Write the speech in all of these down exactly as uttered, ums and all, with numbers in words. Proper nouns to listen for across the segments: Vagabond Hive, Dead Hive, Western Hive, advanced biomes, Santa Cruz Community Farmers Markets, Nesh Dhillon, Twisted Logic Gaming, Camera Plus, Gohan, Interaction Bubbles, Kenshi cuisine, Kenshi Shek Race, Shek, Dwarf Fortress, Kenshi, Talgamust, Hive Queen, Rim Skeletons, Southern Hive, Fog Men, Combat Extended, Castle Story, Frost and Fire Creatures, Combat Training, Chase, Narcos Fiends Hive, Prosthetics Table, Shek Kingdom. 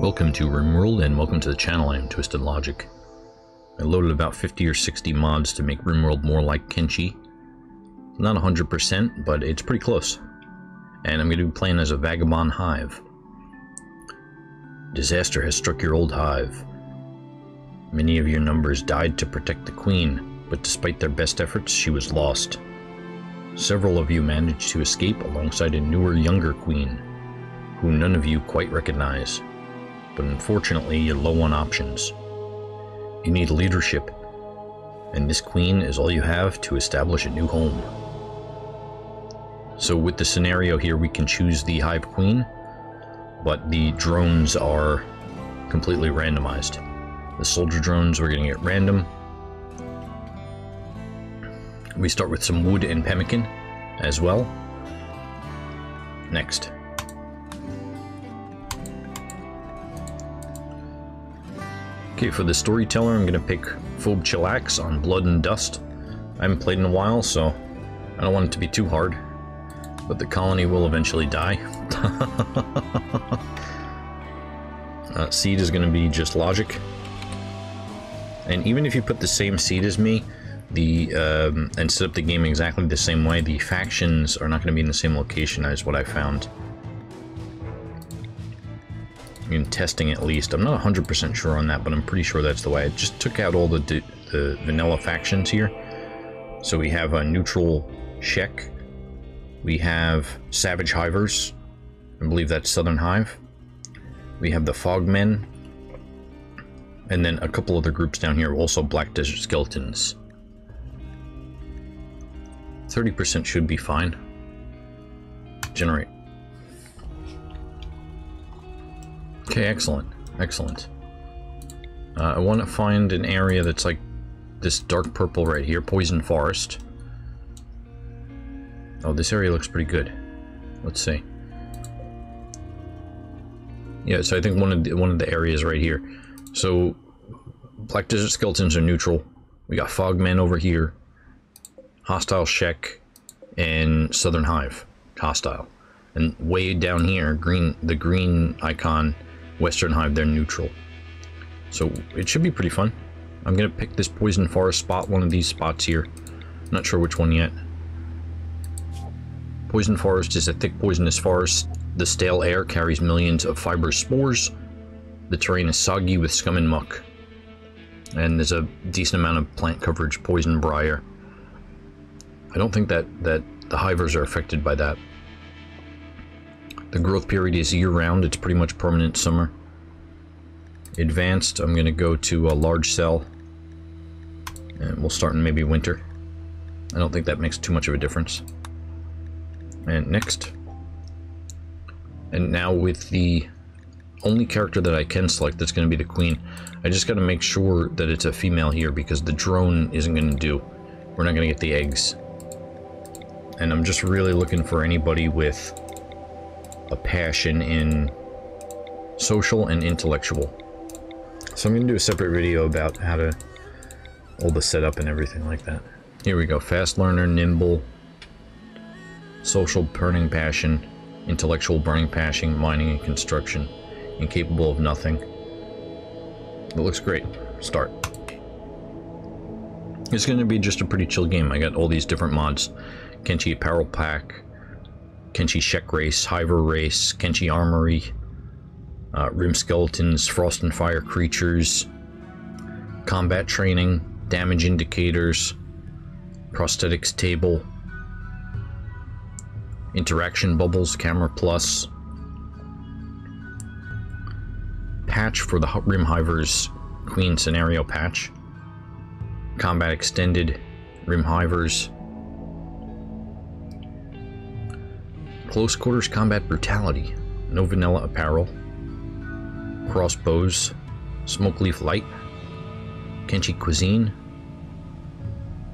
Welcome to Rimworld and welcome to the channel. I am Twisted Logic. I loaded about fifty or sixty mods to make Rimworld more like Kenshi. Not one hundred percent, but it's pretty close. And I'm going to be playing as a Vagabond Hive. Disaster has struck your old hive. Many of your numbers died to protect the Queen, but despite their best efforts, she was lost. Several of you managed to escape alongside a newer, younger Queen, who none of you quite recognize. But unfortunately, you're low on options. You need leadership, and this Queen is all you have to establish a new home. So with the scenario here, we can choose the Hive Queen, but the drones are completely randomized. The soldier drones we're going to get random. We start with some wood and pemmican as well. Next. Okay, for the storyteller, I'm going to pick Phob Chillax on Blood and Dust. I haven't played in a while, so I don't want it to be too hard. But the colony will eventually die. uh, seed is going to be just logic. And even if you put the same seed as me, the um, and set up the game exactly the same way, the factions are not going to be in the same location as what I found. In testing, at least. I'm not one hundred percent sure on that, but I'm pretty sure that's the way. I just took out all the, the vanilla factions here. So we have a neutral Shek. We have Savage Hivers. I believe that's Southern Hive. We have the Fog Men. And then a couple other groups down here, also Black Desert Skeletons. thirty percent should be fine. Generate. Okay, excellent, excellent. Uh, I want to find an area that's like this dark purple right here, Poison Forest. Oh, this area looks pretty good. Let's see. Yeah, so I think one of the, one of the areas right here. So, Black Desert Skeletons are neutral. We got Fog Men over here, Hostile Shek, and Southern Hive, Hostile. And way down here, green, the green icon, Western Hive, they're neutral. So it should be pretty fun. I'm going to pick this Poison Forest spot, one of these spots here. I'm not sure which one yet. Poison Forest is a thick poisonous forest. The stale air carries millions of fibrous spores. The terrain is soggy with scum and muck. And there's a decent amount of plant coverage, poison briar. I don't think that, that the hivers are affected by that. The growth period is year-round. It's pretty much permanent summer. Advanced, I'm going to go to a large cell. And we'll start in maybe winter. I don't think that makes too much of a difference. And next. And now with the only character that I can select, that's going to be the Queen. I just got to make sure that it's a female here, because the drone isn't going to do. We're not going to get the eggs. And I'm just really looking for anybody with a passion in social and intellectual. So I'm going to do a separate video about how to all the setup and everything like that. Here we go. Fast learner, nimble, social burning passion, intellectual burning passion, mining and construction, incapable of nothing. It looks great. Start. It's going to be just a pretty chill game. I got all these different mods. Kenshi apparel pack, Kenshi Shek Race, Hiver Race, Kenshi Armory, uh, Rim Skeletons, Frost and Fire Creatures, Combat Training, Damage Indicators, Prosthetics Table, Interaction Bubbles, Camera Plus, Patch for the Rim Hivers, Queen Scenario Patch, Combat Extended, Rim Hivers, Close Quarters Combat Brutality, No Vanilla Apparel, Crossbows, Smoke Leaf Light, Kenshi Cuisine,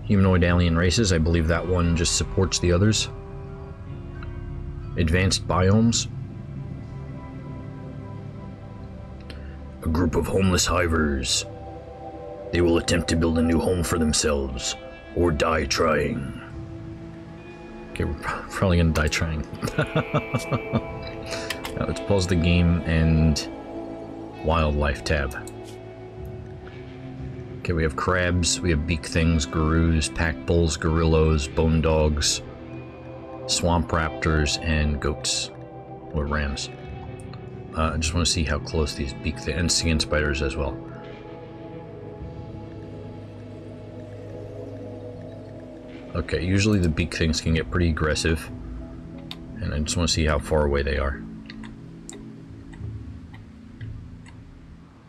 Humanoid Alien Races, I believe that one just supports the others, Advanced Biomes, a group of homeless hivers. They will attempt to build a new home for themselves, or die trying. Okay, we're probably gonna die trying. Now, let's pause the game and Wildlife tab. Okay, we have crabs, we have beak things, gurus, pack bulls, gorillos, bone dogs, swamp raptors, and goats, or rams. Uh, I just want to see how close these beak things, and skin spiders as well. Okay, usually the beak things can get pretty aggressive, and I just want to see how far away they are.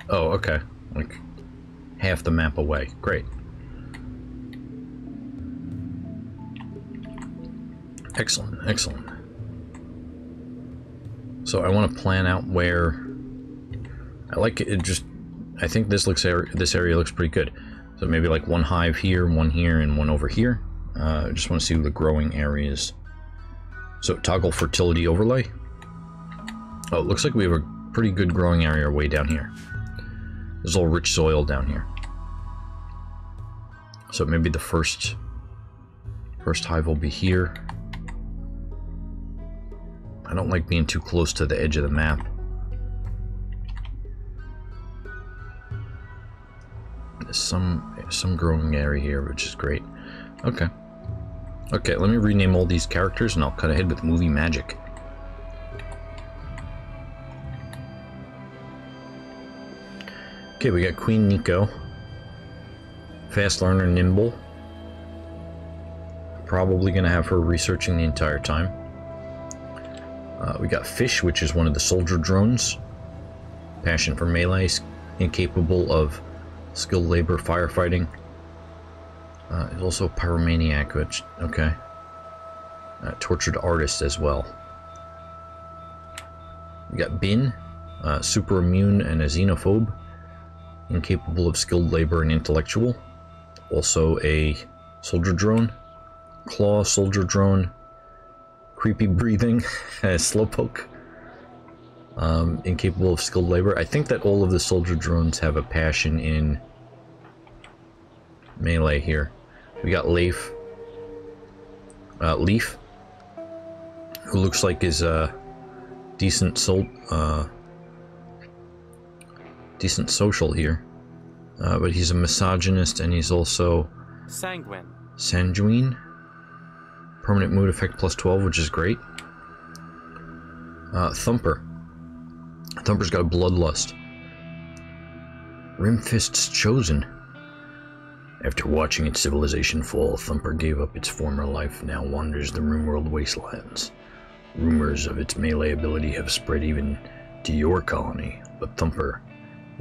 Oh, okay, like half the map away. Great. Excellent, excellent. So I want to plan out where I like it. Just I think this looks this area looks pretty good. So maybe like one hive here, one here, and one over here. Uh, I just want to see the growing areas. So toggle fertility overlay. Oh, it looks like we have a pretty good growing area way down here. There's a little rich soil down here. So maybe the first first hive will be here. I don't like being too close to the edge of the map. There's some some growing area here, which is great. Okay. Okay, let me rename all these characters and I'll cut ahead with movie magic. Okay, we got Queen Nico, fast learner Nimble, probably going to have her researching the entire time. Uh, we got Fish, which is one of the soldier drones, passion for melee, incapable of skilled labor, firefighting. Uh, it's also a pyromaniac, which, okay, uh, tortured artist as well. We got Bin, uh, super immune and a xenophobe. Incapable of skilled labor and intellectual. Also a soldier drone. Claw, soldier drone. Creepy breathing. Slowpoke. Um, incapable of skilled labor. I think that all of the soldier drones have a passion in melee here. We got Leif. Uh, Leaf. Who looks like is a decent sol- uh, decent social here, uh, but he's a misogynist and he's also sanguine. Sanguine. Permanent mood effect plus twelve, which is great. Uh, Thumper. Thumper's got bloodlust. Rimfist's chosen. After watching its civilization fall, Thumper gave up its former life, now wanders the Rimworld wastelands. Rumors of its melee ability have spread even to your colony, but Thumper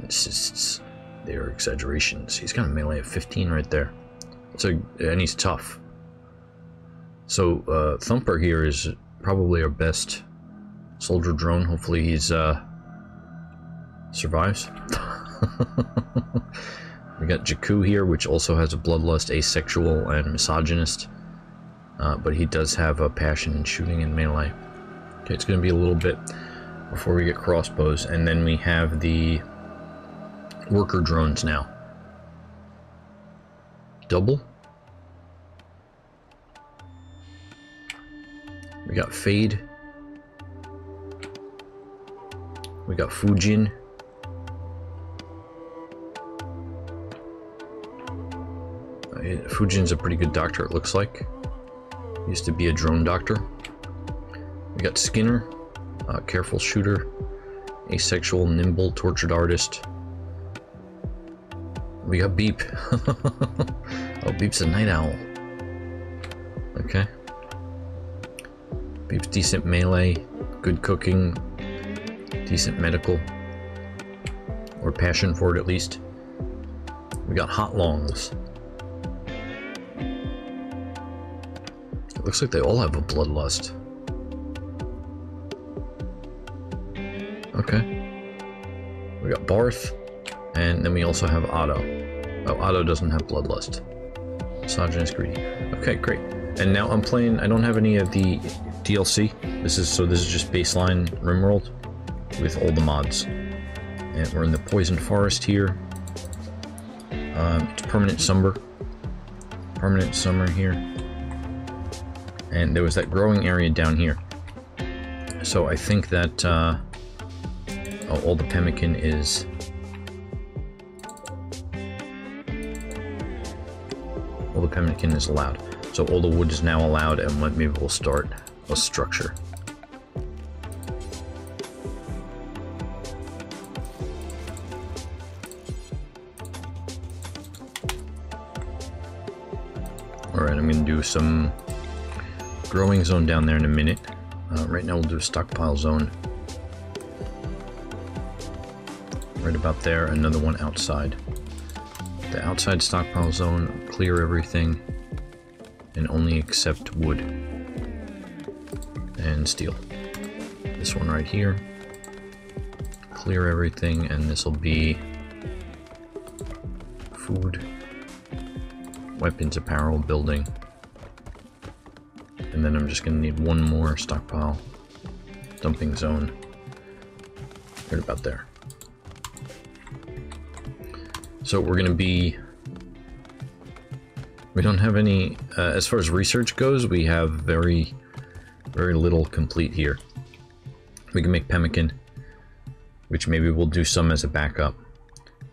insists they are exaggerations. He's got a melee of fifteen right there. So, and he's tough. So uh, Thumper here is probably our best soldier drone. Hopefully he's uh, survives. We got Jakku here, which also has a bloodlust, asexual, and misogynist, uh, but he does have a passion in shooting and melee. Okay, it's going to be a little bit before we get crossbows, and then we have the worker drones now. Double. We got Fade. We got Fujin. Uh, Fujin's a pretty good doctor, it looks like. Used to be a drone doctor. We got Skinner, uh, careful shooter, asexual, nimble, tortured artist. We got Beep. Oh, Beep's a night owl. Okay. Beep's decent melee, good cooking, decent medical, or passion for it at least. We got Hot Longs. It looks like they all have a bloodlust. Okay. We got Barth. And then we also have Otto. Oh, Otto doesn't have bloodlust. Misogynist, greedy. Okay, great. And now I'm playing, I don't have any of the D L C. This is, so this is just baseline Rimworld with all the mods. And we're in the Poison Forest here. Um, it's permanent summer. Permanent summer here. And there was that growing area down here. So I think that, uh, oh, all the pemmican is all the pemmican is allowed. So all the wood is now allowed, and maybe we'll start a structure. Alright, I'm going to do some growing zone down there in a minute. Uh, right now we'll do a stockpile zone. Right about there, another one outside. The outside stockpile zone, clear everything, and only accept wood and steel. This one right here, clear everything, and this will be food, weapons, apparel, building. And then I'm just going to need one more stockpile dumping zone, right about there. So we're going to be, we don't have any, uh, as far as research goes, we have very, very little complete here. We can make pemmican, which maybe we'll do some as a backup.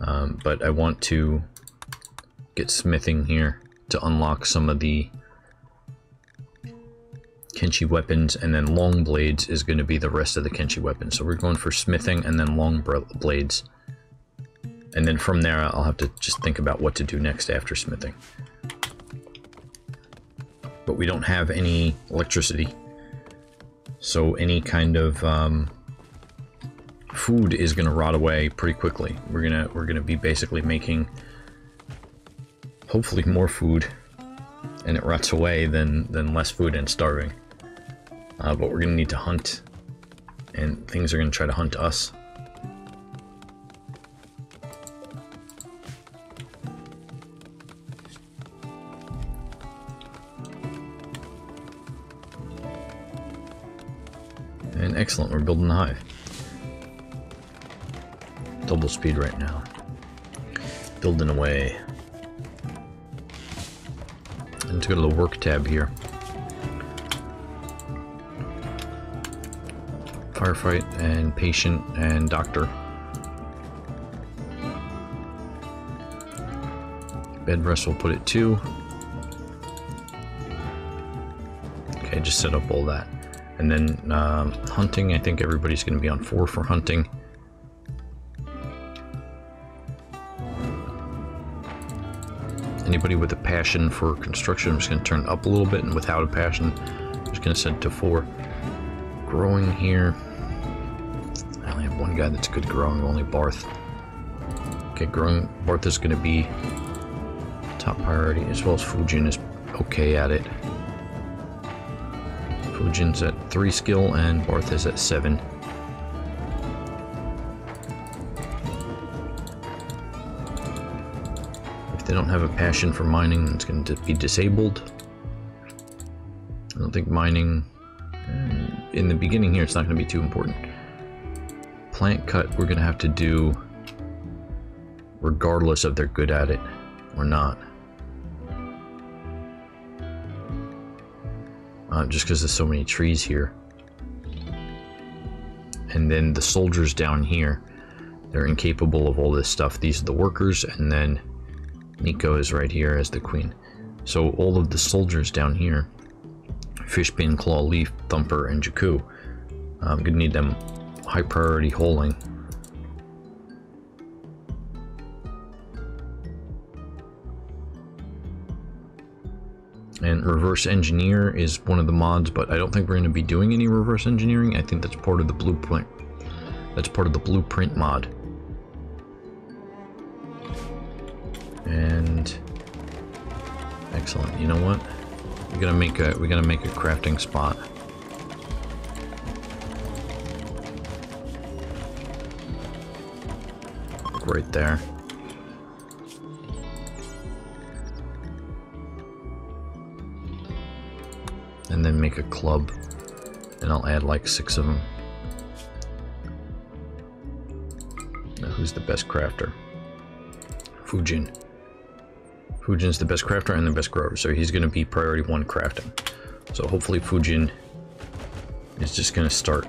Um, but I want to get smithing here to unlock some of the Kenshi weapons, and then long blades is going to be the rest of the Kenshi weapons. So we're going for smithing and then long blades. And then from there, I'll have to just think about what to do next after smithing. But we don't have any electricity. So any kind of um, food is going to rot away pretty quickly. We're going to we're going to be basically making hopefully more food, and it rots away than, than less food and starving. Uh, but we're going to need to hunt, and things are going to try to hunt us. And excellent, we're building the hive. Double speed right now. Building away. Let's go to the work tab here. Firefight and patient and doctor. Bed rest will put it to. Okay, just set up all that. And then um, hunting, I think everybody's going to be on four for hunting. Anybody with a passion for construction, I'm just going to turn it up a little bit, and without a passion, I'm just going to set it to four. Growing here. I only have one guy that's good growing, only Barth. Okay, growing Barth is going to be top priority, as well as Fujin is okay at it. Fujin's at three skill and Barth is at seven. If they don't have a passion for mining, it's going to be disabled. I don't think mining, in the beginning here, it's not going to be too important. Plant cut, we're going to have to do regardless of they're good at it or not. Uh, just because there's so many trees here. And then the soldiers down here, they're incapable of all this stuff. These are the workers, and then Nico is right here as the queen. So all of the soldiers down here, Fishbane, Claw, Leaf, Thumper, and Jakku, I'm going to need them high priority holing. And reverse engineer is one of the mods, but I don't think we're going to be doing any reverse engineering. I think that's part of the blueprint. That's part of the blueprint mod. And excellent. You know what? We gotta make a we gotta make a crafting spot. Right there. And then make a club, and I'll add like six of them. Now who's the best crafter? Fujin. Fujin's the best crafter and the best grower, so he's going to be priority one crafting. So hopefully Fujin is just going to start.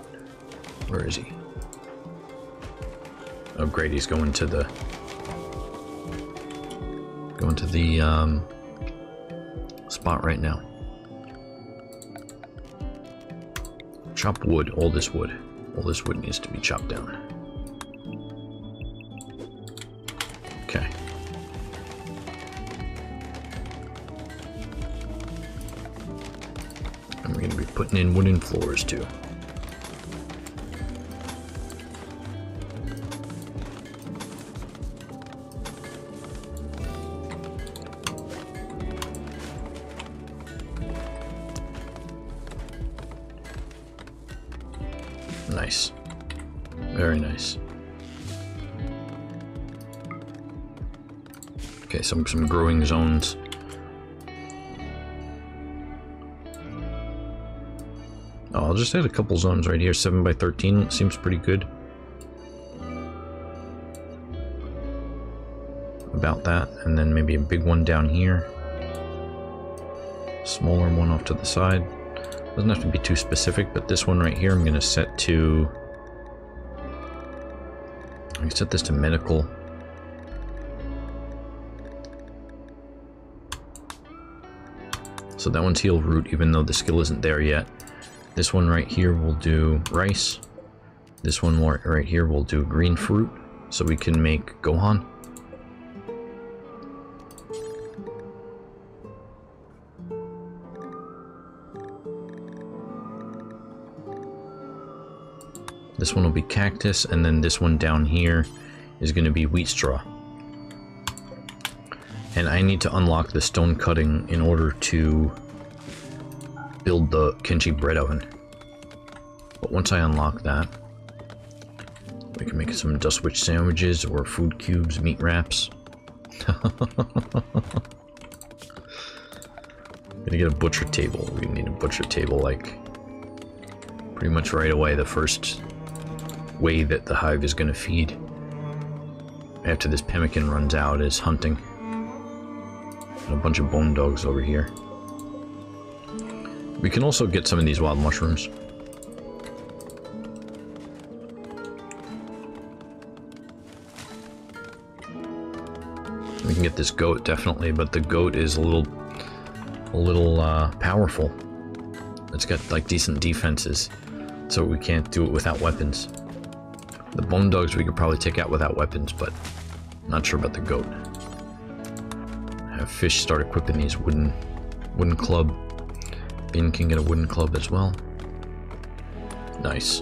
Where is he? Oh great, he's going to the going to the um, spot right now. Chop wood, all this wood. All this wood needs to be chopped down. Okay. I'm going to be putting in wooden floors too. Some some growing zones. Oh, I'll just add a couple zones right here. seven by thirteen seems pretty good. About that, and then maybe a big one down here. Smaller one off to the side. Doesn't have to be too specific, but this one right here, I'm gonna set to. I can set this to medical. So that one's heal root, even though the skill isn't there yet. This one right here will do rice. This one right here will do green fruit, so we can make Gohan. This one will be cactus, and then this one down here is going to be wheat straw. And I need to unlock the stone cutting in order to build the Kenshi bread oven. But once I unlock that, we can make some dust witch sandwiches or food cubes, meat wraps. I'm gonna get a butcher table. We need a butcher table like pretty much right away, the first way that the hive is gonna feed after this pemmican runs out is hunting. A bunch of bone dogs over here. We can also get some of these wild mushrooms. We can get this goat definitely, but the goat is a little, a little uh, powerful. It's got like decent defenses, so we can't do it without weapons. The bone dogs we could probably take out without weapons, but not sure about the goat. Fish start equipping these wooden wooden club. Bean can get a wooden club as well. Nice.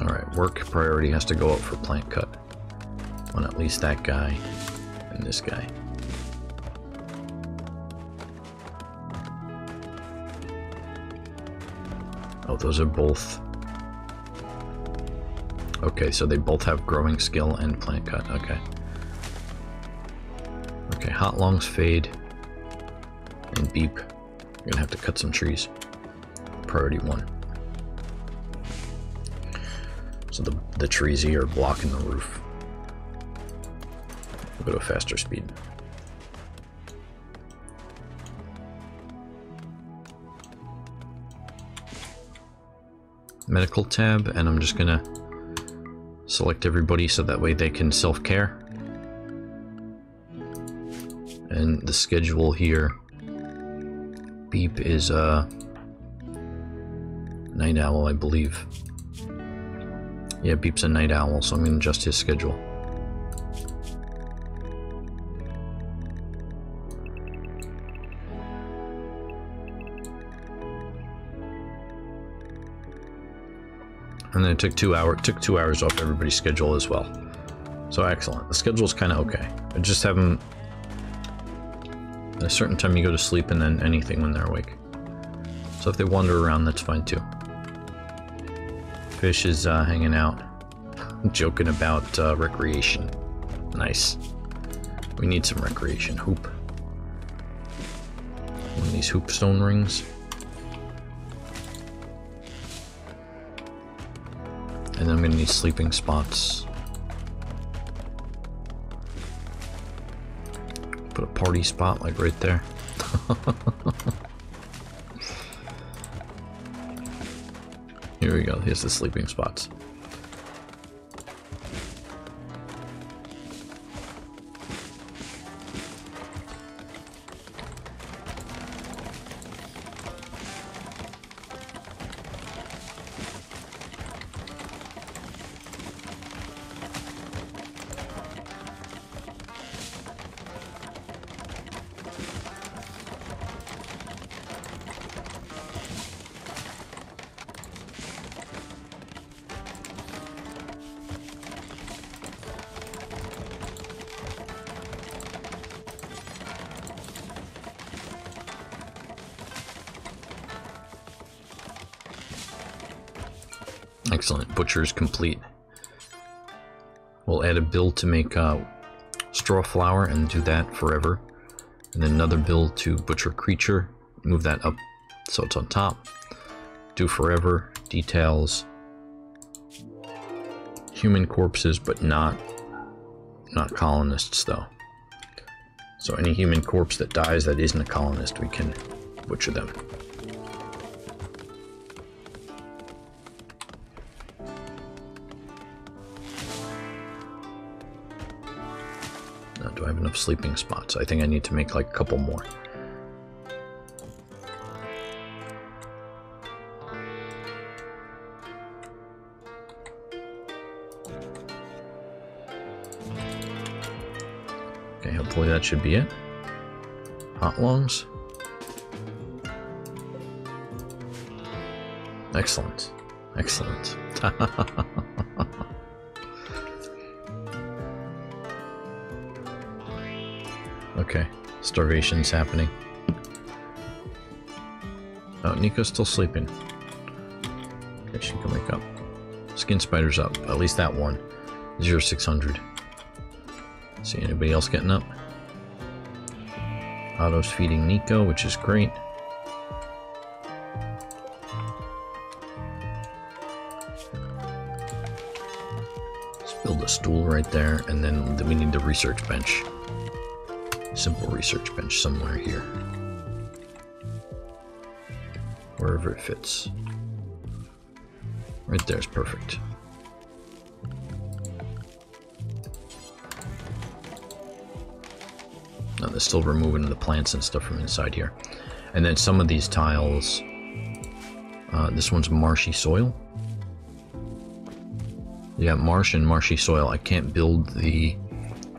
Alright, work priority has to go up for plant cut on at least that guy and this guy. Oh, those are both. Okay, so they both have growing skill and plant cut. Okay. Okay, hot longs fade and beep. You're gonna have to cut some trees. Priority one. So the, the trees here are blocking the roof. We'll go to a faster speed. Medical tab, and I'm just gonna select everybody so that way they can self-care. And the schedule here, beep is a night owl, I believe. Yeah, beep's a night owl, so I'm gonna adjust his schedule. And then it took two hours, took two hours off everybody's schedule as well. So excellent. The schedule's kind of okay. I just have them at a certain time you go to sleep and then anything when they're awake. So if they wander around, that's fine too. Fish is uh, hanging out, joking about uh, recreation. Nice. We need some recreation. Hoop. One of these hoop stone rings. And I'm gonna need sleeping spots. Put a party spot like right there. Here we go, here's the sleeping spots. Excellent. Butcher's complete. We'll add a build to make uh, straw flower and do that forever. And then another build to butcher creature. Move that up so it's on top. Do forever. Details. Human corpses, but not, not colonists though. So any human corpse that dies that isn't a colonist, we can butcher them. Now, do I have enough sleeping spots? I think I need to make like a couple more. Hopefully that should be it. Hot lungs. Excellent. Excellent. Okay. Starvation's happening. Oh, Nico's still sleeping. Okay, she can wake up. Skin spider's up. At least that one. zero six hundred. See anybody else getting up? Otto's feeding Nico, which is great. Let's build a stool right there, and then we need the research bench. Simple research bench somewhere here. Wherever it fits. Right there is perfect. They're still removing the plants and stuff from inside here. And then some of these tiles, uh, this one's marshy soil. You got marsh and marshy soil. I can't build the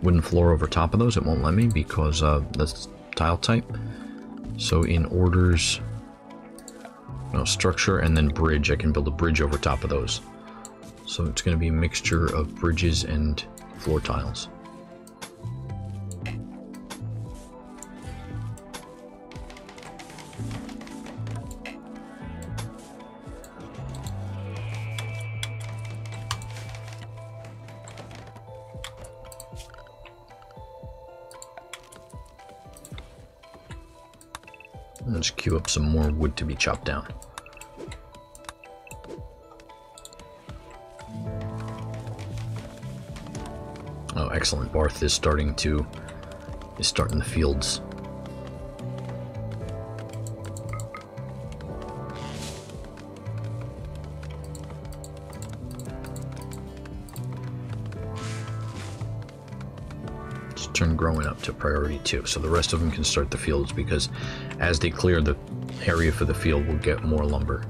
wooden floor over top of those. It won't let me because of uh, the tile type. So in orders, no, structure and then bridge. I can build a bridge over top of those. So it's going to be a mixture of bridges and floor tiles. Let's queue up some more wood to be chopped down. Oh, excellent. Barth is starting to is starting the fields. Turn growing up to priority two, so the rest of them can start the fields, because as they clear the area for the field, we'll get more lumber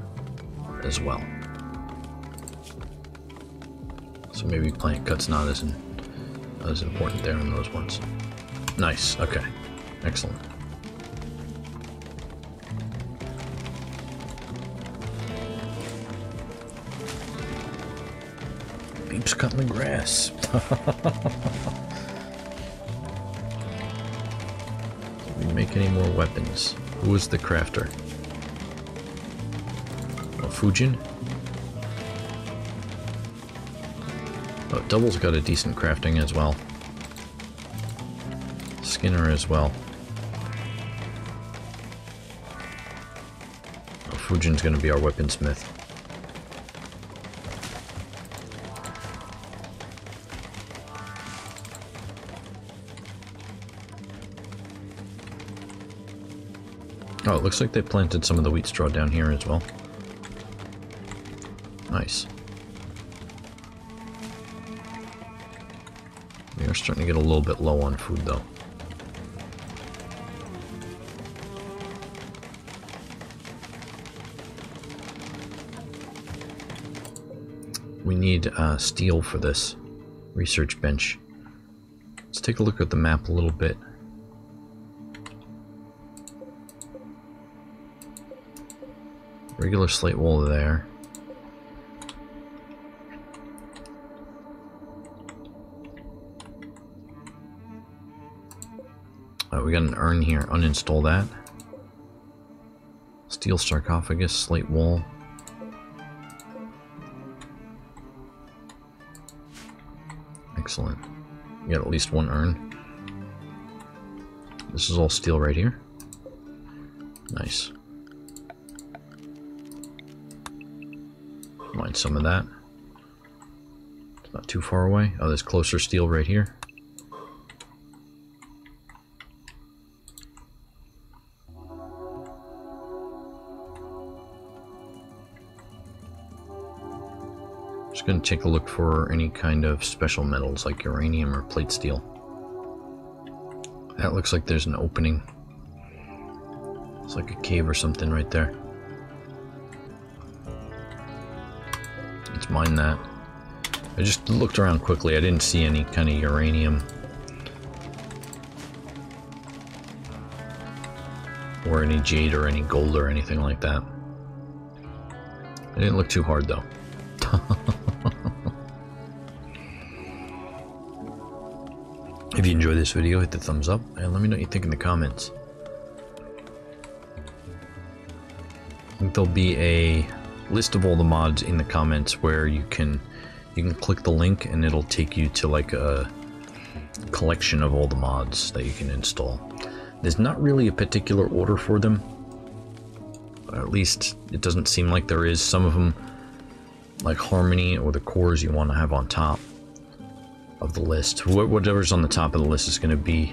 as well. So maybe plant cut's not as in, as important there in those ones. Nice. Okay. Excellent. Beeps cutting the grass. Make any more weapons. Who is the crafter? Oh, Fujin? Oh, Double's got a decent crafting as well. Skinner as well. Oh, Fujin's gonna be our weaponsmith. Oh, it looks like they planted some of the wheat straw down here as well. Nice. We are starting to get a little bit low on food, though. We need uh, steel for this research bench. Let's take a look at the map a little bit. Regular slate wall there. Alright, we got an urn here. Uninstall that. Steel sarcophagus, slate wall. Excellent. We got at least one urn. This is all steel right here. Nice. Mine some of that. It's not too far away. Oh, there's closer steel right here. Just going to take a look for any kind of special metals like uranium or plate steel. That looks like there's an opening. It's like a cave or something right there. Let's mine that. I just looked around quickly. I didn't see any kind of uranium or any jade or any gold or anything like that. I didn't look too hard though. If you enjoyed this video, hit the thumbs up and let me know what you think in the comments. I think there'll be a list of all the mods in the comments where you can you can click the link and it'll take you to like a collection of all the mods that you can install. There's not really a particular order for them. At least it doesn't seem like there is. Some of them, like Harmony or the cores, you want to have on top of the list. Whatever's on the top of the list is going to be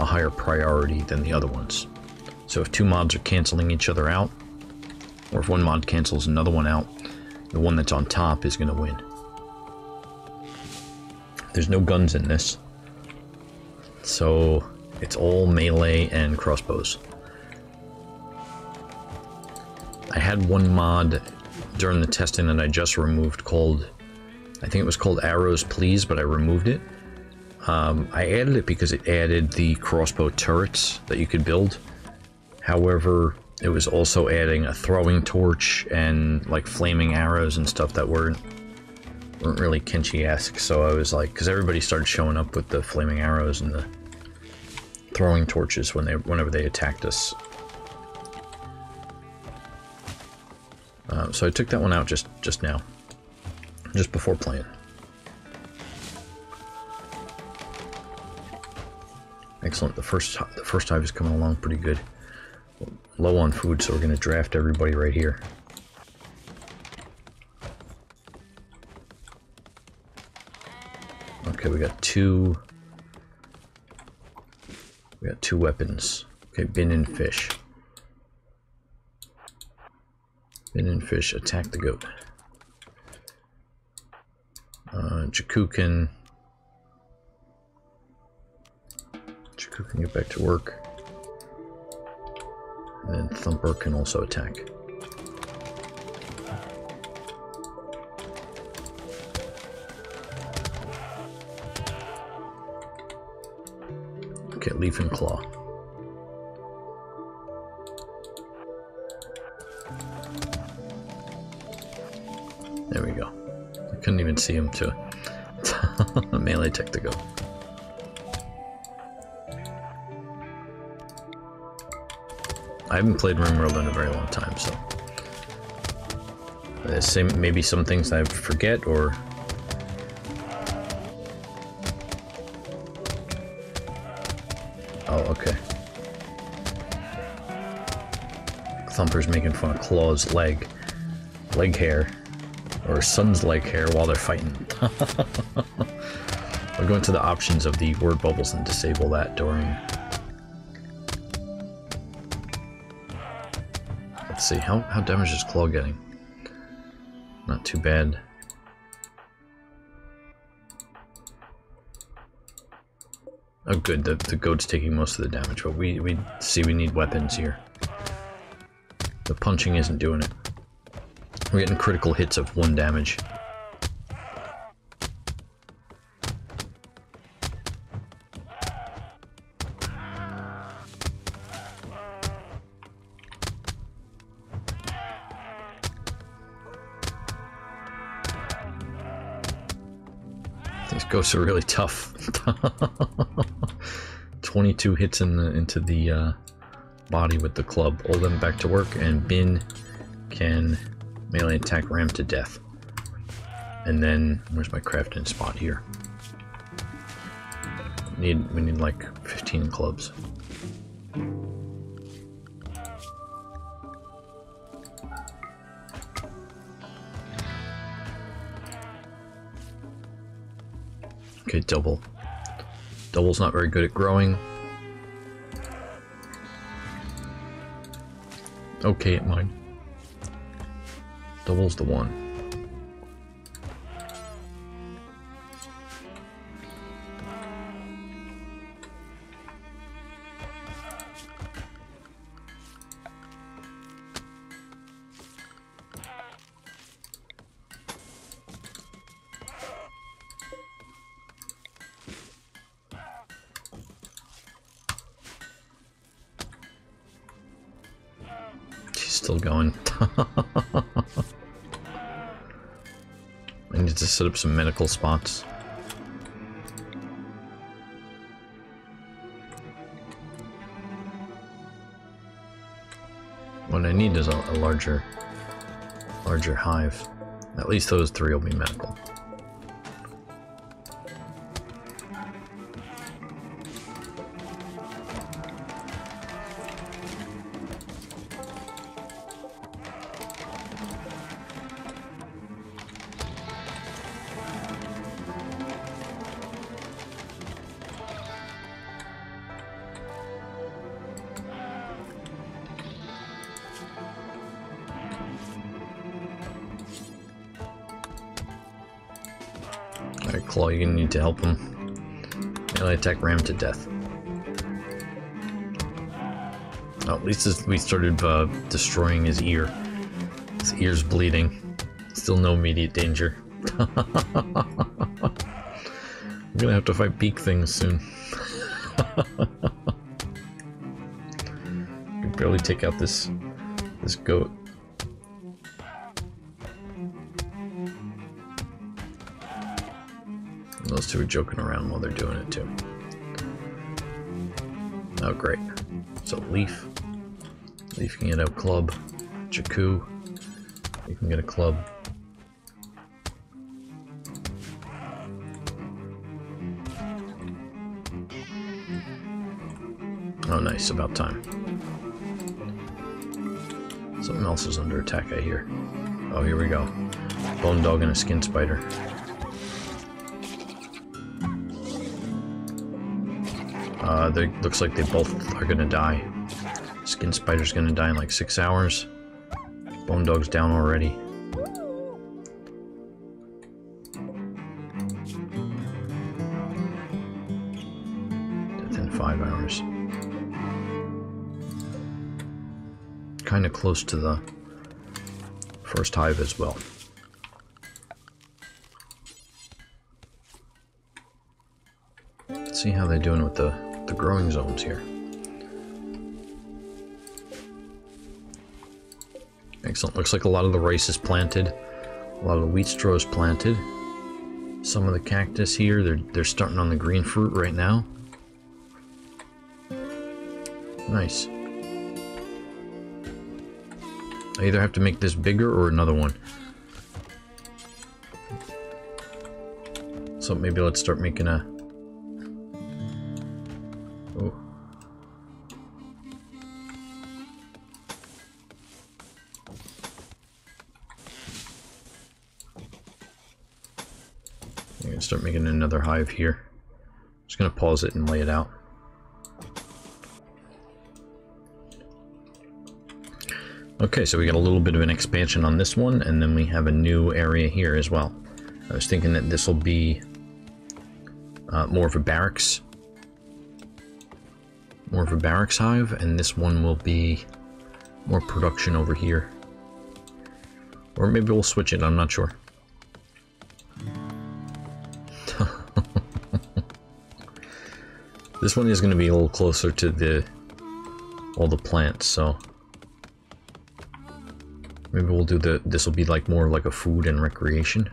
a higher priority than the other ones. So if two mods are canceling each other out, or if one mod cancels another one out, the one that's on top is going to win. There's no guns in this, so it's all melee and crossbows. I had one mod during the testing that I just removed called, I think it was called Arrows Please, but I removed it. Um, I added it because it added the crossbow turrets that you could build. However, it was also adding a throwing torch and like flaming arrows and stuff that weren't, weren't really Kenshi-esque. So I was like, because everybody started showing up with the flaming arrows and the throwing torches when they, whenever they attacked us. Uh, so I took that one out just, just now, just before playing. Excellent. The first the first hive is coming along pretty good. Low on food, so we're going to draft everybody right here. Okay, we got two. We got two weapons. Okay, bin and fish. Bin and fish attack the goat. Uh, Jakku can... Jakku can get back to work. And then Thumper can also attack. Okay, Leaf and Claw. There we go. I couldn't even see him to melee tech to go. I haven't played Rimworld in a very long time, so uh, same, maybe some things I forget or oh, okay. Thumper's making fun of Claw's leg, leg hair. Or son's leg hair while they're fighting. I'll go into the options of the word bubbles and disable that during. Let's see, how, how damage is Claw getting? Not too bad. Oh good, the, the goat's taking most of the damage, but we, we see we need weapons here. The punching isn't doing it. We're getting critical hits of one damage. These ghosts are really tough. twenty-two hits in the, into the uh, body with the club. Hold them back to work, and Bin can melee attack Ram to death. And then, where's my crafting spot here? Need we need like fifteen clubs. Okay, double. Double's not very good at growing. Okay at mine. Double's the one. Still going. I need to set up some medical spots. What I need is a, a larger, larger hive. At least those three will be medical. Claw, you're gonna need to help him. Melee attack ram to death. Oh, at least we started uh, destroying his ear. His ear's bleeding. Still no immediate danger. I'm gonna have to fight beak things soon. I can barely take out this this goat. Those two are joking around while they're doing it too. Oh great. So Leaf. Leaf can get a club. Jakku. You can get a club. Oh nice, about time. Something else is under attack, I hear. Oh here we go. Bone dog and a skin spider. Uh, they, looks like they both are gonna die. Skin spider's gonna die in like six hours. Bone dog's down already. Death in five hours. Kind of close to the first hive as well. Let's see how they're doing with the the growing zones here. Excellent. Looks like a lot of the rice is planted. A lot of the wheat straw is planted. Some of the cactus here, they're, they're starting on the green fruit right now. Nice. I either have to make this bigger or another one. So maybe let's start making a start making another hive here. I'm just gonna pause it and lay it out. Okay, so we got a little bit of an expansion on this one, and then we have a new area here as well. I was thinking that this will be uh, more of a barracks, more of a barracks hive, and this one will be more production over here. Or maybe we'll switch it, I'm not sure. This one is going to be a little closer to the all the plants, so maybe we'll do the. This will be like more like a food and recreation.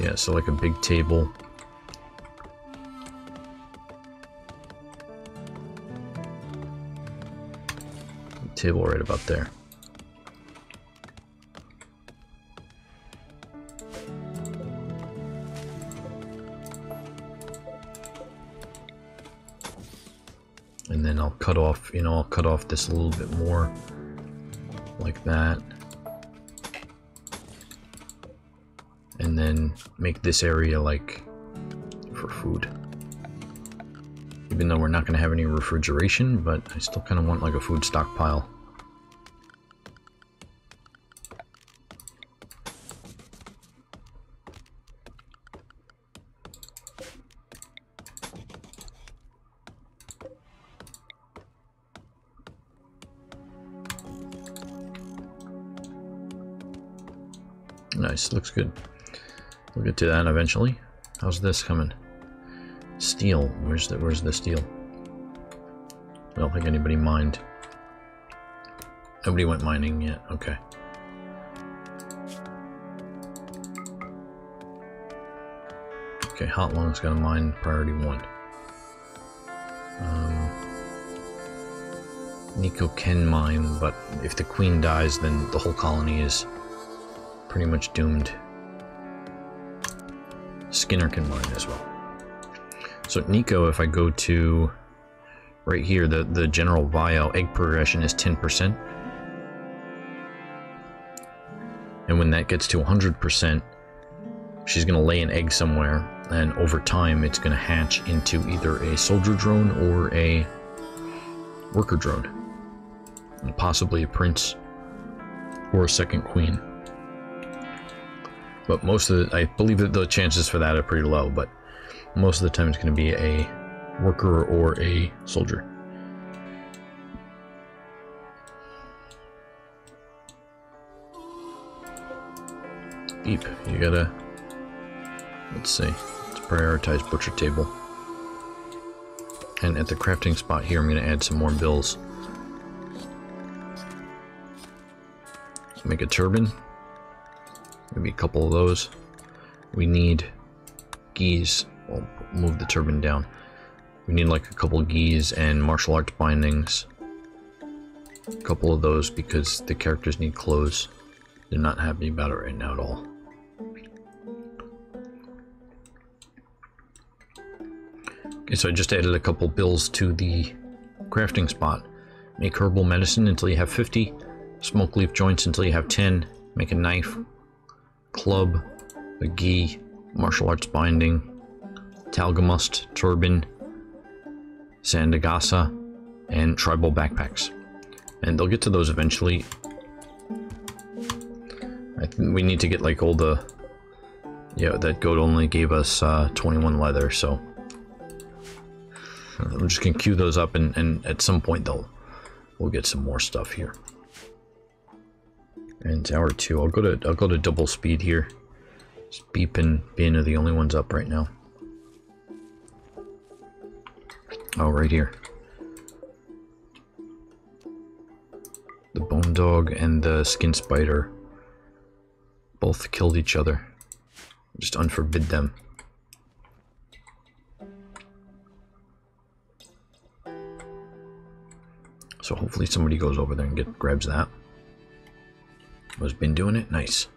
Yeah, so like a big table. table right about there. And then I'll cut off, you know, I'll cut off this a little bit more like that. And then make this area like for food. Even though we're not going to have any refrigeration, but I still kind of want like a food stockpile. Nice, looks good. We'll get to that eventually. How's this coming? Steel. Where's the where's the steel? I don't think anybody mined. Nobody went mining yet. Okay. Okay, Hot Long's gonna mine priority one. Um, Nico can mine, but if the queen dies, then the whole colony is pretty much doomed. Skinner can mine as well. So Nico, if I go to right here, the, the general bio egg progression is ten percent. And when that gets to one hundred percent, she's going to lay an egg somewhere. And over time, it's going to hatch into either a soldier drone or a worker drone. And possibly a prince or a second queen. But most of the, I believe that the chances for that are pretty low, but most of the time it's going to be a worker or a soldier. Beep, you gotta, let's see, let's prioritize butcher table. And at the crafting spot here, I'm going to add some more bills. Let's make a turban. Maybe a couple of those. We need geese. We'll move the turban down. We need like a couple of geese and martial arts bindings. A couple of those because the characters need clothes. They're not happy about it right now at all. Okay, so I just added a couple bills to the crafting spot. Make herbal medicine until you have fifty. Smoke leaf joints until you have ten. Make a knife. Club, a gi, martial arts binding, talgamust, turban, sandagasa, and tribal backpacks. And they'll get to those eventually. I think we need to get like all the, yeah, that goat only gave us uh, twenty-one leather, so I'm just gonna queue those up, and, and at some point they'll we'll get some more stuff here. And tower two, I'll go to I'll go to double speed here. Just Beep and Bin are the only ones up right now. Oh, right here. The bone dog and the skin spider both killed each other. Just unforbid them. So hopefully somebody goes over there and get grabs that. Has been doing it. Nice.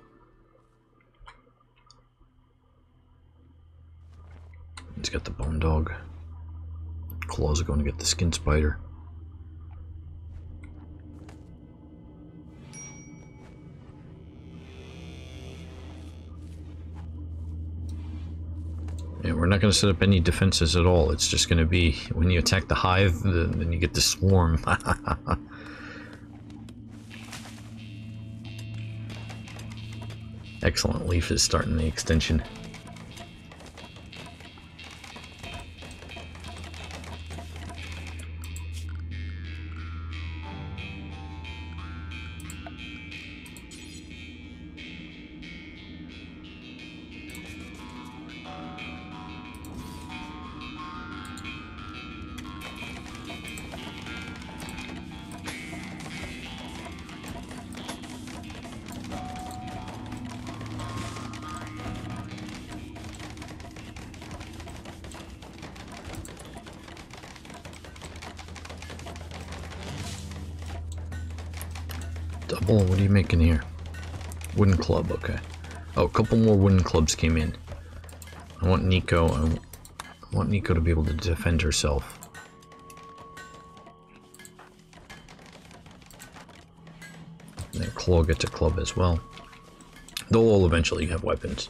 It's got the bone dog. Claws are going to get the skin spider. And we're not going to set up any defenses at all. It's just going to be when you attack the hive, then you get the swarm. Excellent. Leaf is starting the extension. stuff. Oh, what do you make in here? Wooden club, okay. Oh, a couple more wooden clubs came in. I want Nico, I want Nico to be able to defend herself. And then Claw gets a club as well. They'll all eventually have weapons.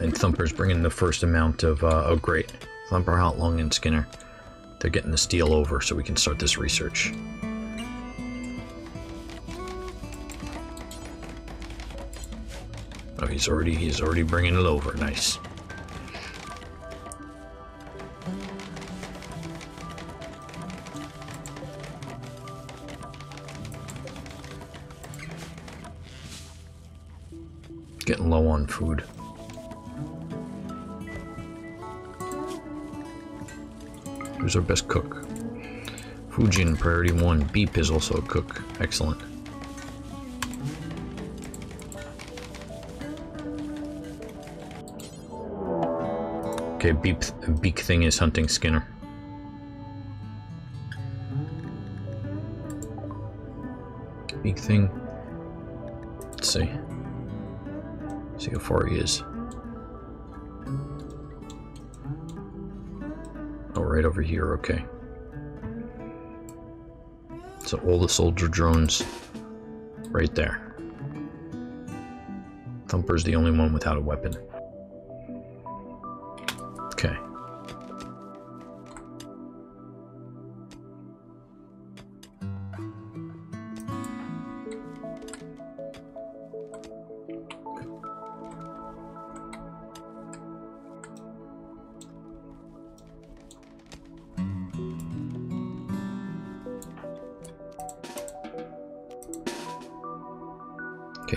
And Thumper's bringing the first amount of, uh, oh great. Thumper, Hotlung, and Skinner. They're getting the steel over so we can start this research. Oh, he's already, he's already bringing it over, nice. Getting low on food. Who's our best cook? Fujin, priority one. Beep is also a cook. Excellent. Okay, Beep, Beak thing is hunting Skinner. Beak thing. Let's see. Let's see how far he is. Right over here, okay. So all the soldier drones right there. Thumper's the only one without a weapon. Okay.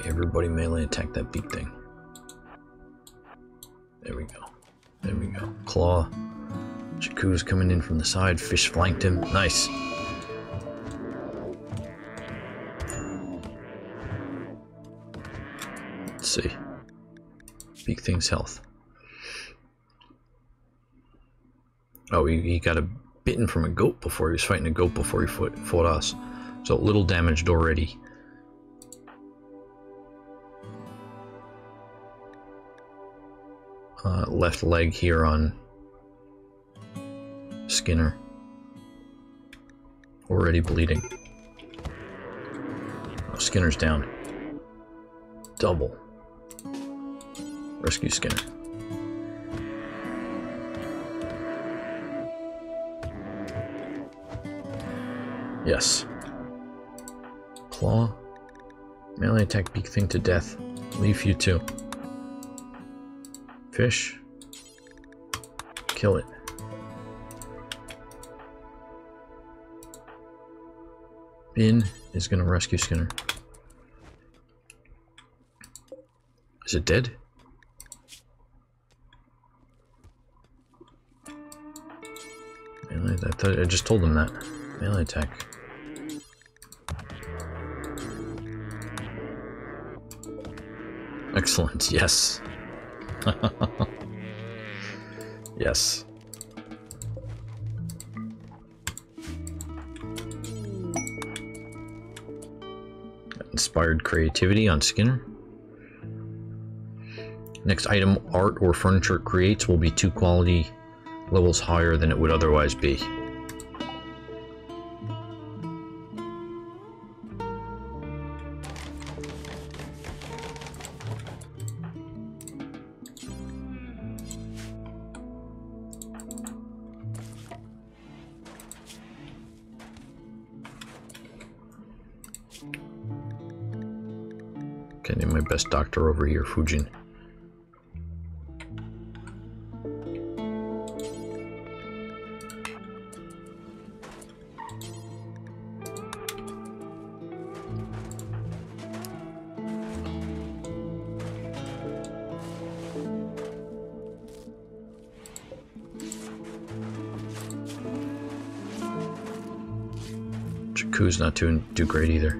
Everybody melee attack that Beak thing. There we go. There we go. Claw. Shaku's coming in from the side. Fish flanked him. Nice. Let's see. Beak thing's health. Oh, he, he got a bitten from a goat before. He was fighting a goat before he fought, fought us. So little damaged already. Uh, left leg here on Skinner. Already bleeding. Oh, Skinner's down. Double. Rescue Skinner. Yes. Claw. Melee attack Beak thing to death. Leaf you too. Fish. Kill it. Bin is gonna rescue Skinner. Is it dead? Melee, I thought I just told him that. Melee attack. Excellent, yes. Yes. That inspired creativity on Skinner. Next item art or furniture creates will be two quality levels higher than it would otherwise be. Best doctor over here, Fujin. Jaku's not doing too great either.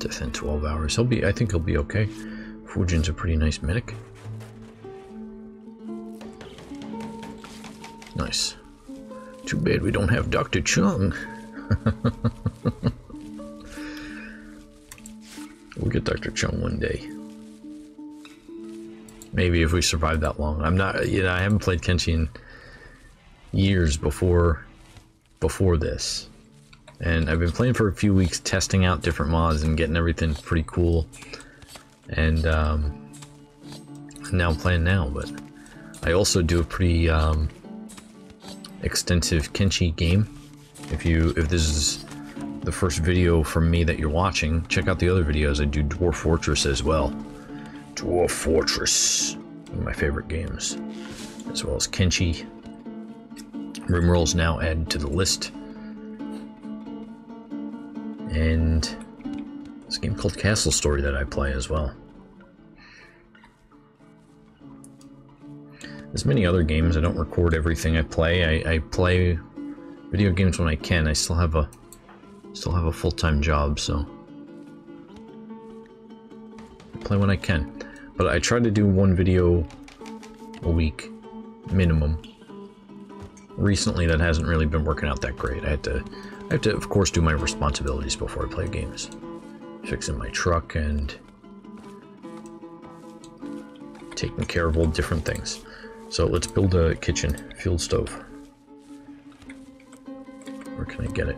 Death in twelve hours. He'll be, I think he'll be okay. Fujin's a pretty nice medic. Nice. Too bad we don't have Doctor Chung. We'll get Doctor Chung one day. Maybe if we survive that long. I'm not, you know, I haven't played Kenshi in years before before this. And I've been playing for a few weeks, testing out different mods and getting everything pretty cool. And um, now I'm playing now, but I also do a pretty um, extensive Kenshi game. If you, if this is the first video from me that you're watching, check out the other videos. I do Dwarf Fortress as well. Dwarf Fortress, one of my favorite games, as well as Kenshi. Rimworld's now added to the list. And this game called Castle Story that I play as well. There's many other games. I don't record everything I play. I, I play video games when I can. I still have a still have a full-time job, so I play when I can. But I try to do one video a week minimum. Recently, that hasn't really been working out that great. I had to. I have to, of course, do my responsibilities before I play games. Fixing my truck and taking care of all different things. So let's build a kitchen, field stove. Where can I get it?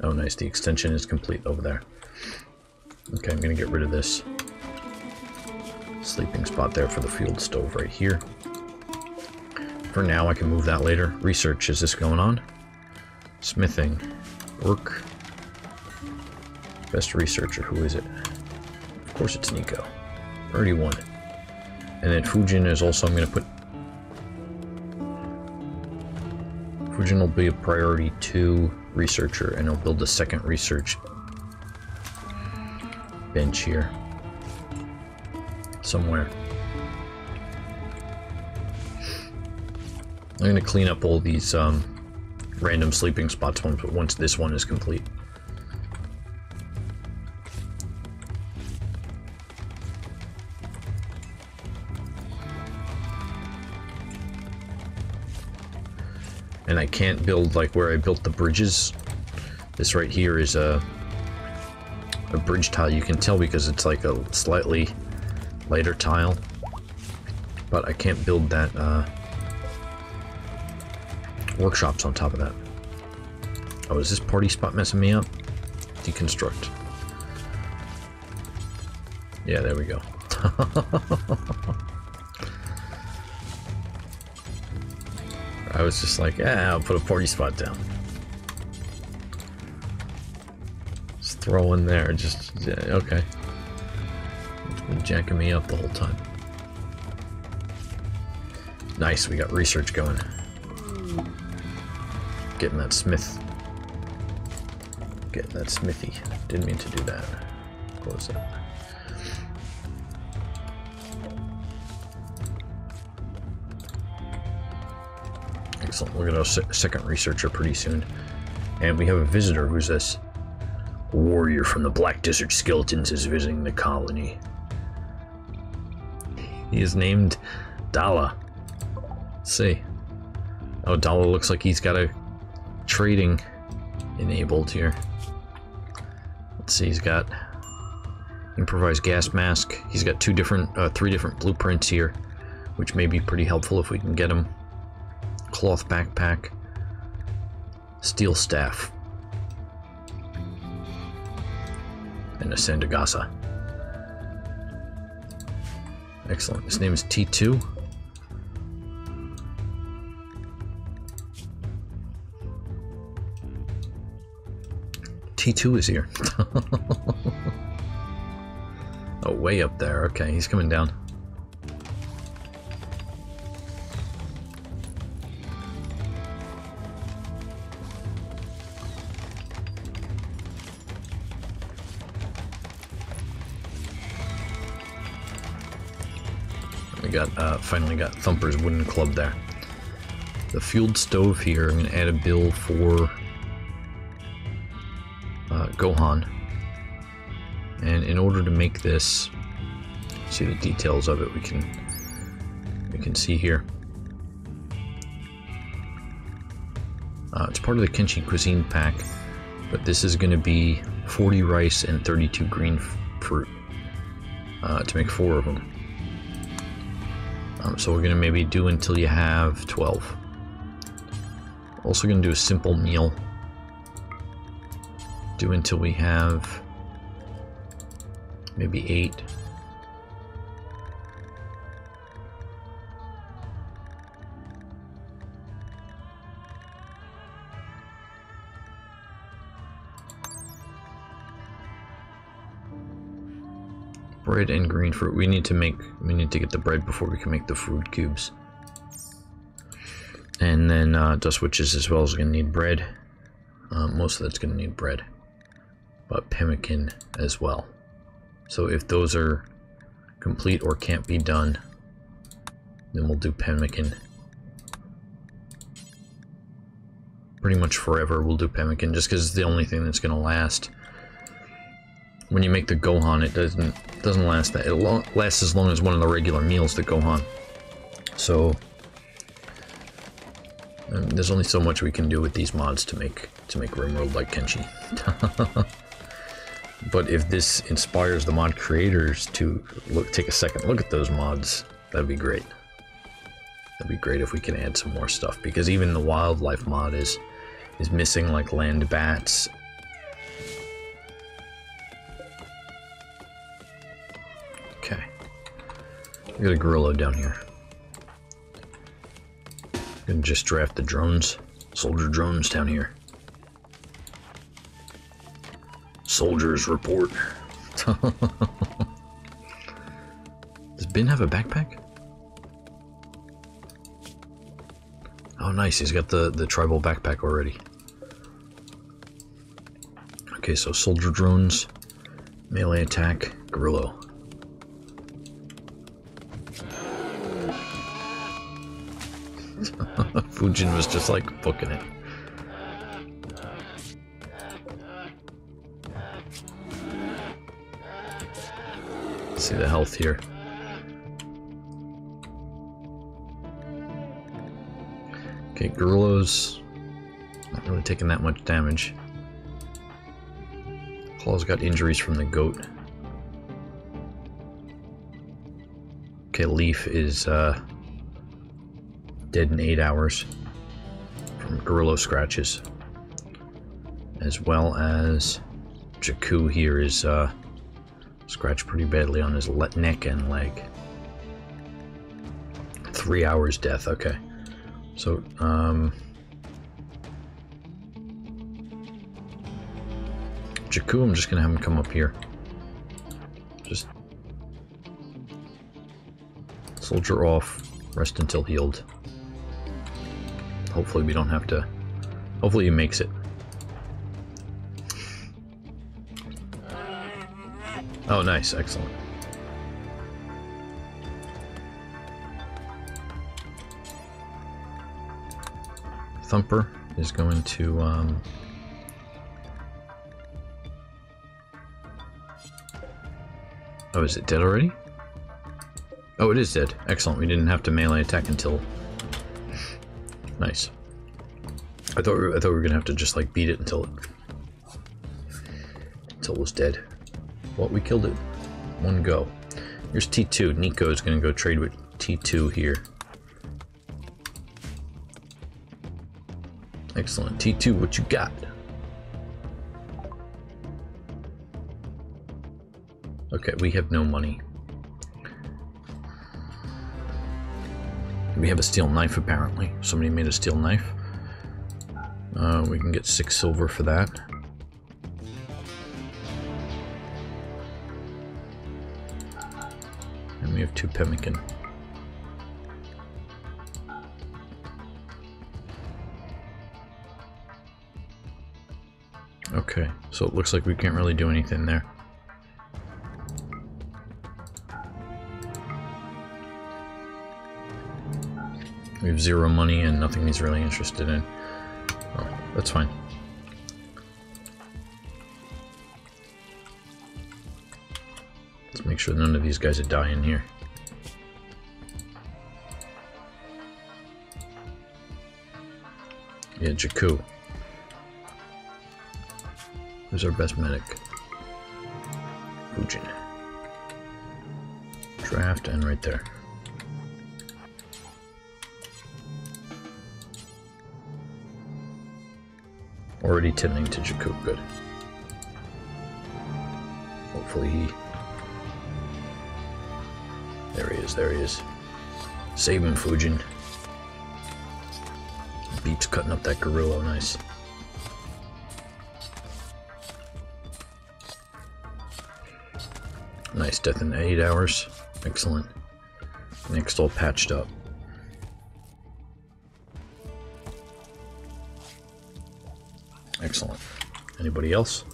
Oh, nice. The extension is complete over there. Okay, I'm going to get rid of this sleeping spot there for the field stove right here. For now, I can move that later. Research, is this going on? Smithing. Work. Best researcher, who is it? Of course it's Nico. Already won. And then Fujin is also, I'm going to put... Fujin will be a priority two researcher, and I'll build a second research bench here. Somewhere. I'm going to clean up all these um, random sleeping spots once, once this one is complete. And I can't build like where I built the bridges. This right here is a, a bridge tile. You can tell because it's like a slightly lighter tile. But I can't build that... Uh, workshops on top of that. Oh, is this party spot messing me up? Deconstruct. Yeah, there we go. I was just like, ah, I'll put a party spot down. Just throw in there, just, yeah, okay. It's been jacking me up the whole time. Nice, we got research going. Getting that smith. Getting that smithy. Didn't mean to do that. Close that. Excellent. We're going to have a second researcher pretty soon. And we have a visitor. Who's this? A warrior from the Black Desert Skeletons is visiting the colony. He is named Dala. Let's see. Oh, Dala looks like he's got a trading enabled here. Let's see, he's got improvised gas mask. He's got two different, uh, three different blueprints here, which may be pretty helpful if we can get him. Cloth backpack, steel staff, and a Sandagasa. Excellent. His name is T two. T two is here. Oh, way up there. Okay, he's coming down. We got uh, finally got Thumper's wooden club there. the fueled stove here. I'm going to add a bill for uh, Gohan. And in order to make this, see the details of it, we can we can see here. Uh, it's part of the Kenshi cuisine pack, but this is going to be forty rice and thirty-two green fruit uh, to make four of them. Um, so we're going to maybe do until you have twelve. Also going to do a simple meal. Do until we have maybe eight. Bread and green fruit. We need to make, we need to get the bread before we can make the fruit cubes. And then uh, Dust Witches as well is going to need bread. Uh, most of that's going to need bread. But pemmican as well. So if those are complete or can't be done, then we'll do pemmican. Pretty much forever we'll do pemmican, just because it's the only thing that's going to last. When you make the Gohan, it doesn't doesn't last that. It lo lasts as long as one of the regular meals, the Gohan. So um, there's only so much we can do with these mods to make to make Rimworld like Kenshi. But if this inspires the mod creators to look, take a second look at those mods, that'd be great. That'd be great if we can add some more stuff, because even the wildlife mod is is missing like land bats. I got a gorilla down here. I'm gonna just draft the drones, soldier drones down here. Soldiers report. Does Ben have a backpack? Oh, nice. He's got the the tribal backpack already. Okay, so soldier drones, melee attack, gorilla. Fujin was just like booking it. Let's see the health here. Okay, gorillas not really taking that much damage. Claw's got injuries from the goat. Okay, Leaf is uh dead in eight hours from gorilla scratches, as well as Jakku here is uh, scratched pretty badly on his le neck and leg. Three hours death. Okay, so um, Jakku, I'm just gonna have him come up here. Just soldier off, rest until healed. Hopefully we don't have to. Hopefully he makes it. Oh, nice. Excellent. Thumper is going to um, oh, is it dead already? Oh, it is dead. Excellent. We didn't have to melee attack until. Nice. I thought we, I thought we were gonna have to just like beat it until it until it was dead. Well, we killed it. One go. Here's T two. Nico is gonna go trade with T two here. Excellent. T two, what you got? Okay, we have no money. We have a steel knife, apparently. Somebody made a steel knife. Uh, we can get six silver for that. And we have two pemmican. Okay, so it looks like we can't really do anything there. We have zero money and nothing he's really interested in. Oh, that's fine. Let's make sure none of these guys are dying here. Yeah, Jakku. Who's our best medic? Fujin. Draft and right there. Already tending to Jakku, good. Hopefully he... There he is, there he is. Save him, Fujin. Beep's cutting up that gorilla, nice. Nice, death in eight hours. Excellent. Next all patched up. Excellent. Anybody else?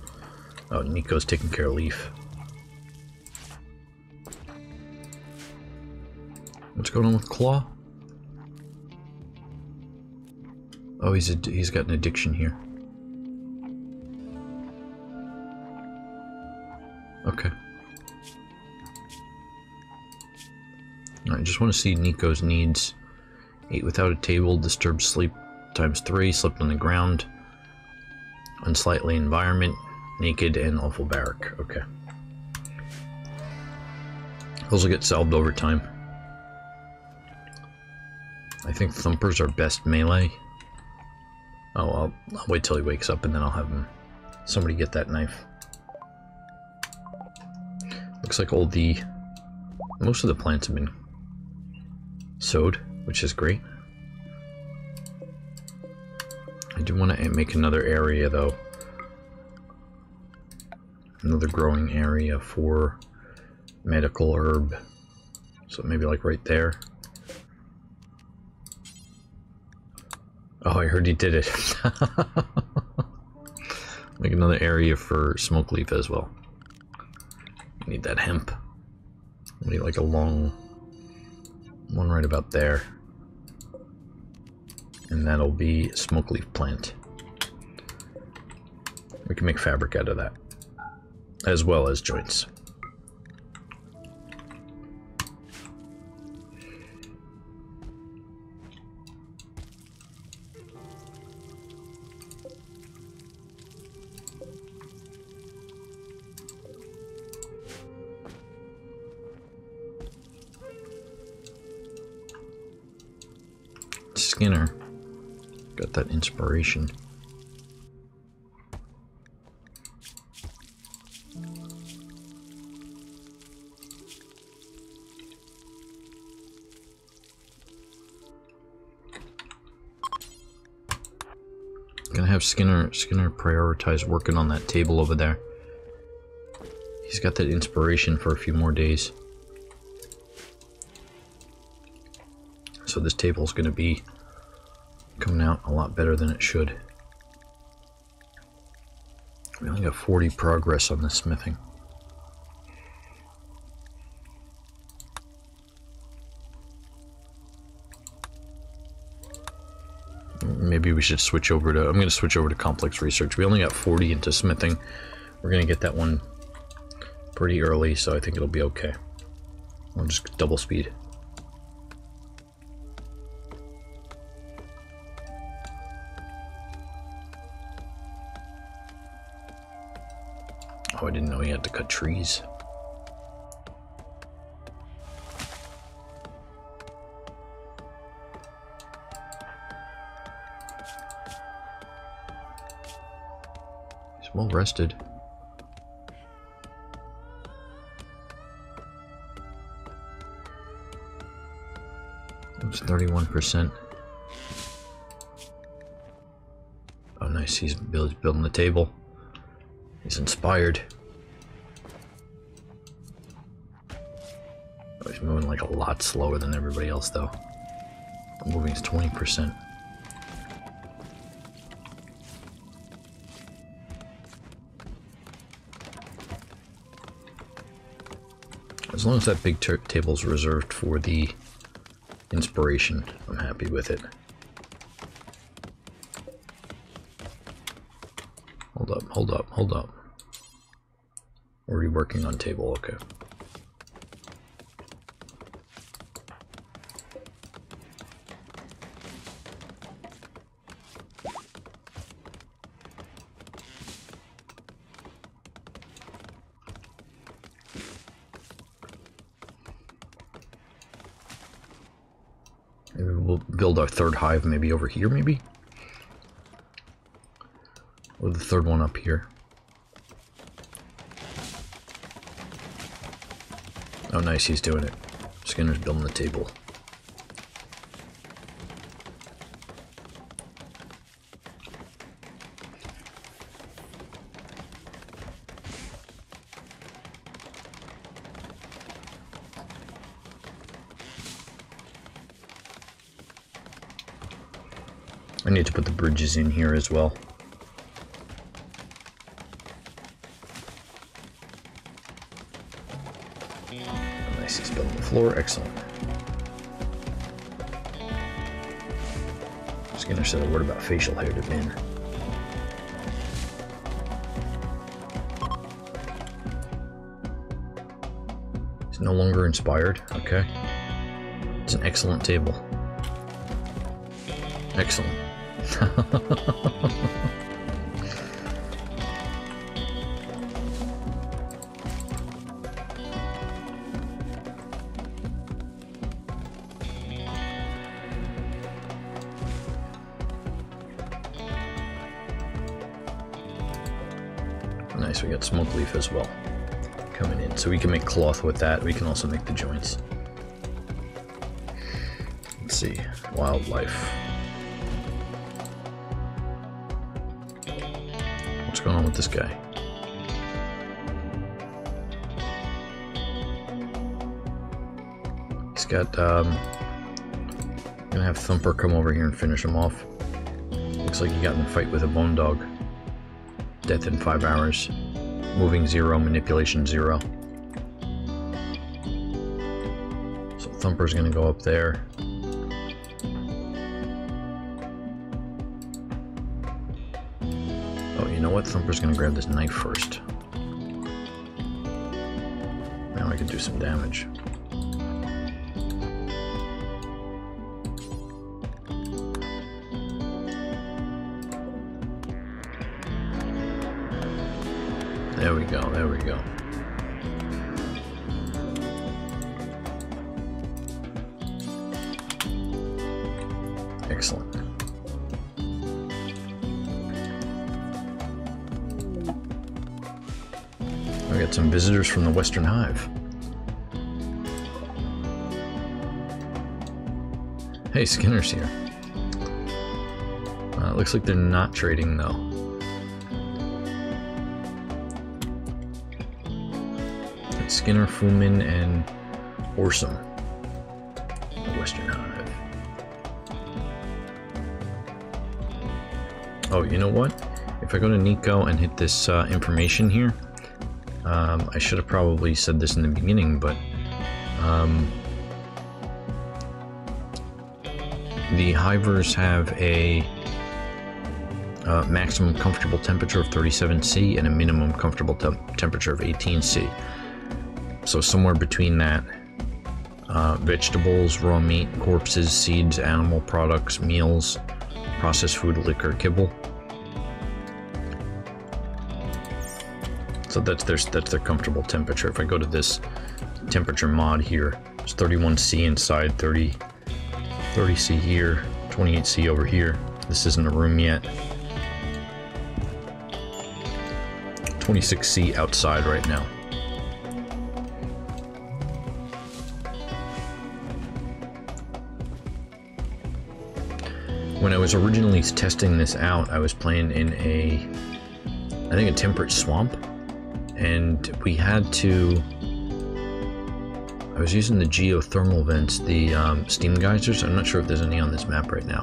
Oh, Nico's taking care of Leaf. What's going on with Claw? Oh, he's a, he's got an addiction here. Okay. I just want to see Nico's needs. Ate without a table, disturbed sleep times three, slept on the ground. Unsightly environment, naked and awful barrack. Okay. Those will get solved over time. I think Thumper's our best melee. Oh, I'll, I'll wait till he wakes up and then I'll have him. Somebody get that knife. Looks like all the... Most of the plants have been sowed, which is great. I do want to make another area though. Another growing area for medical herb. So maybe like right there. Oh, I heard he did it. Make another area for smoke leaf as well. I need that hemp. I need like a long one right about there. And that'll be smoke leaf plant. We can make fabric out of that. As well as joints. Skinner. Got that inspiration. Gonna have Skinner Skinner prioritize working on that table over there. He's got that inspiration for a few more days. So this table's gonna be coming out a lot better than it should. We only got forty progress on this smithing. Maybe we should switch over to, I'm going to switch over to complex research. We only got forty into smithing. We're going to get that one pretty early, so I think it'll be okay. We'll just double speed. I didn't know he had to cut trees. He's well rested. It's thirty-one percent. Oh, nice. He's build, building the table. He's inspired. Oh, he's moving like a lot slower than everybody else though. I'm moving is twenty percent. As long as that big table's reserved for the inspiration. I'm happy with it. Hold up, hold up, hold up. We're reworking on table, okay. Maybe we'll build our third hive maybe over here, maybe? Or the third one up here. Oh nice, he's doing it. Skinner's building the table. I need to put the bridges in here as well. Floor, excellent. Skinner said a word about facial hair to Ben. He's no longer inspired, okay. It's an excellent table. Excellent. We got smoke leaf as well coming in, so we can make cloth with that. We can also make the joints. Let's see, wildlife. What's going on with this guy? He's got. Um, I'm gonna have Thumper come over here and finish him off. Looks like he got in a fight with a bone dog. Death in five hours. Moving zero, manipulation zero. So Thumper's gonna go up there. Oh, you know what? Thumper's gonna grab this knife first. Now I can do some damage. There we go, there we go. Excellent. We got some visitors from the Western Hive. Hey, Skinner's here. Uh, it looks like they're not trading though. Skinner, Fumin, and Orsum, the Western Hive. Oh, you know what? If I go to Nico and hit this uh, information here, um, I should have probably said this in the beginning, but um, the Hivers have a uh, maximum comfortable temperature of thirty-seven C and a minimum comfortable te temperature of eighteen C. So somewhere between that, uh, vegetables, raw meat, corpses, seeds, animal products, meals, processed food, liquor, kibble. So that's their, that's their comfortable temperature. If I go to this temperature mod here, it's thirty-one C inside, thirty, thirty C here, twenty-eight C over here. This isn't a room yet. twenty-six C outside right now. When I was originally testing this out, I was playing in a, I think a temperate swamp, and we had to, I was using the geothermal vents, the um, steam geysers. I'm not sure if there's any on this map right now,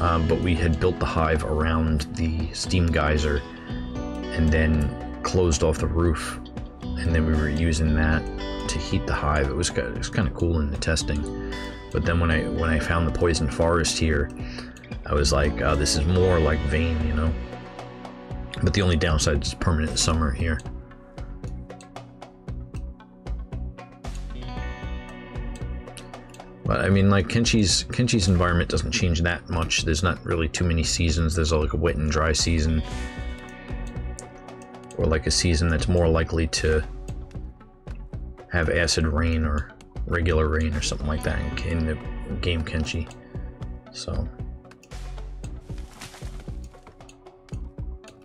um, but we had built the hive around the steam geyser and then closed off the roof and then we were using that to heat the hive. It was, it was kind of cool in the testing, but then when I when I found the poison forest here, I was like, oh, this is more like Vayne, you know. But the only downside is permanent summer here. But I mean, like Kenshi's Kenshi's environment doesn't change that much. There's not really too many seasons. There's like a wet and dry season, or like a season that's more likely to have acid rain or regular rain or something like that in, in the game Kenshi. So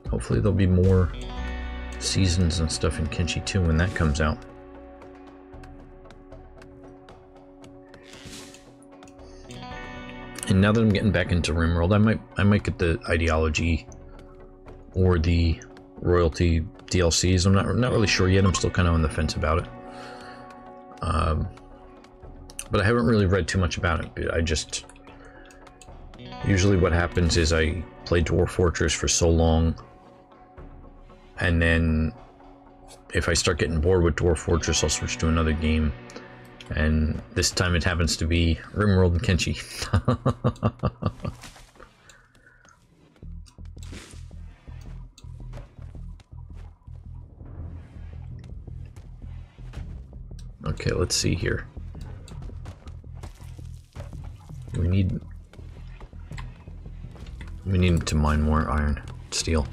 hopefully there'll be more seasons and stuff in Kenshi two when that comes out. And now that I'm getting back into Rimworld, I might I might get the Ideology or the Royalty D L Cs. I'm not not really sure yet. I'm still kind of on the fence about it. Um, but I haven't really read too much about it. I just usually what happens is I play Dwarf Fortress for so long, and then if I start getting bored with Dwarf Fortress, I'll switch to another game. And this time it happens to be Rimworld and Kenshi. Okay, let's see here. We need... We need to mine more iron, steel.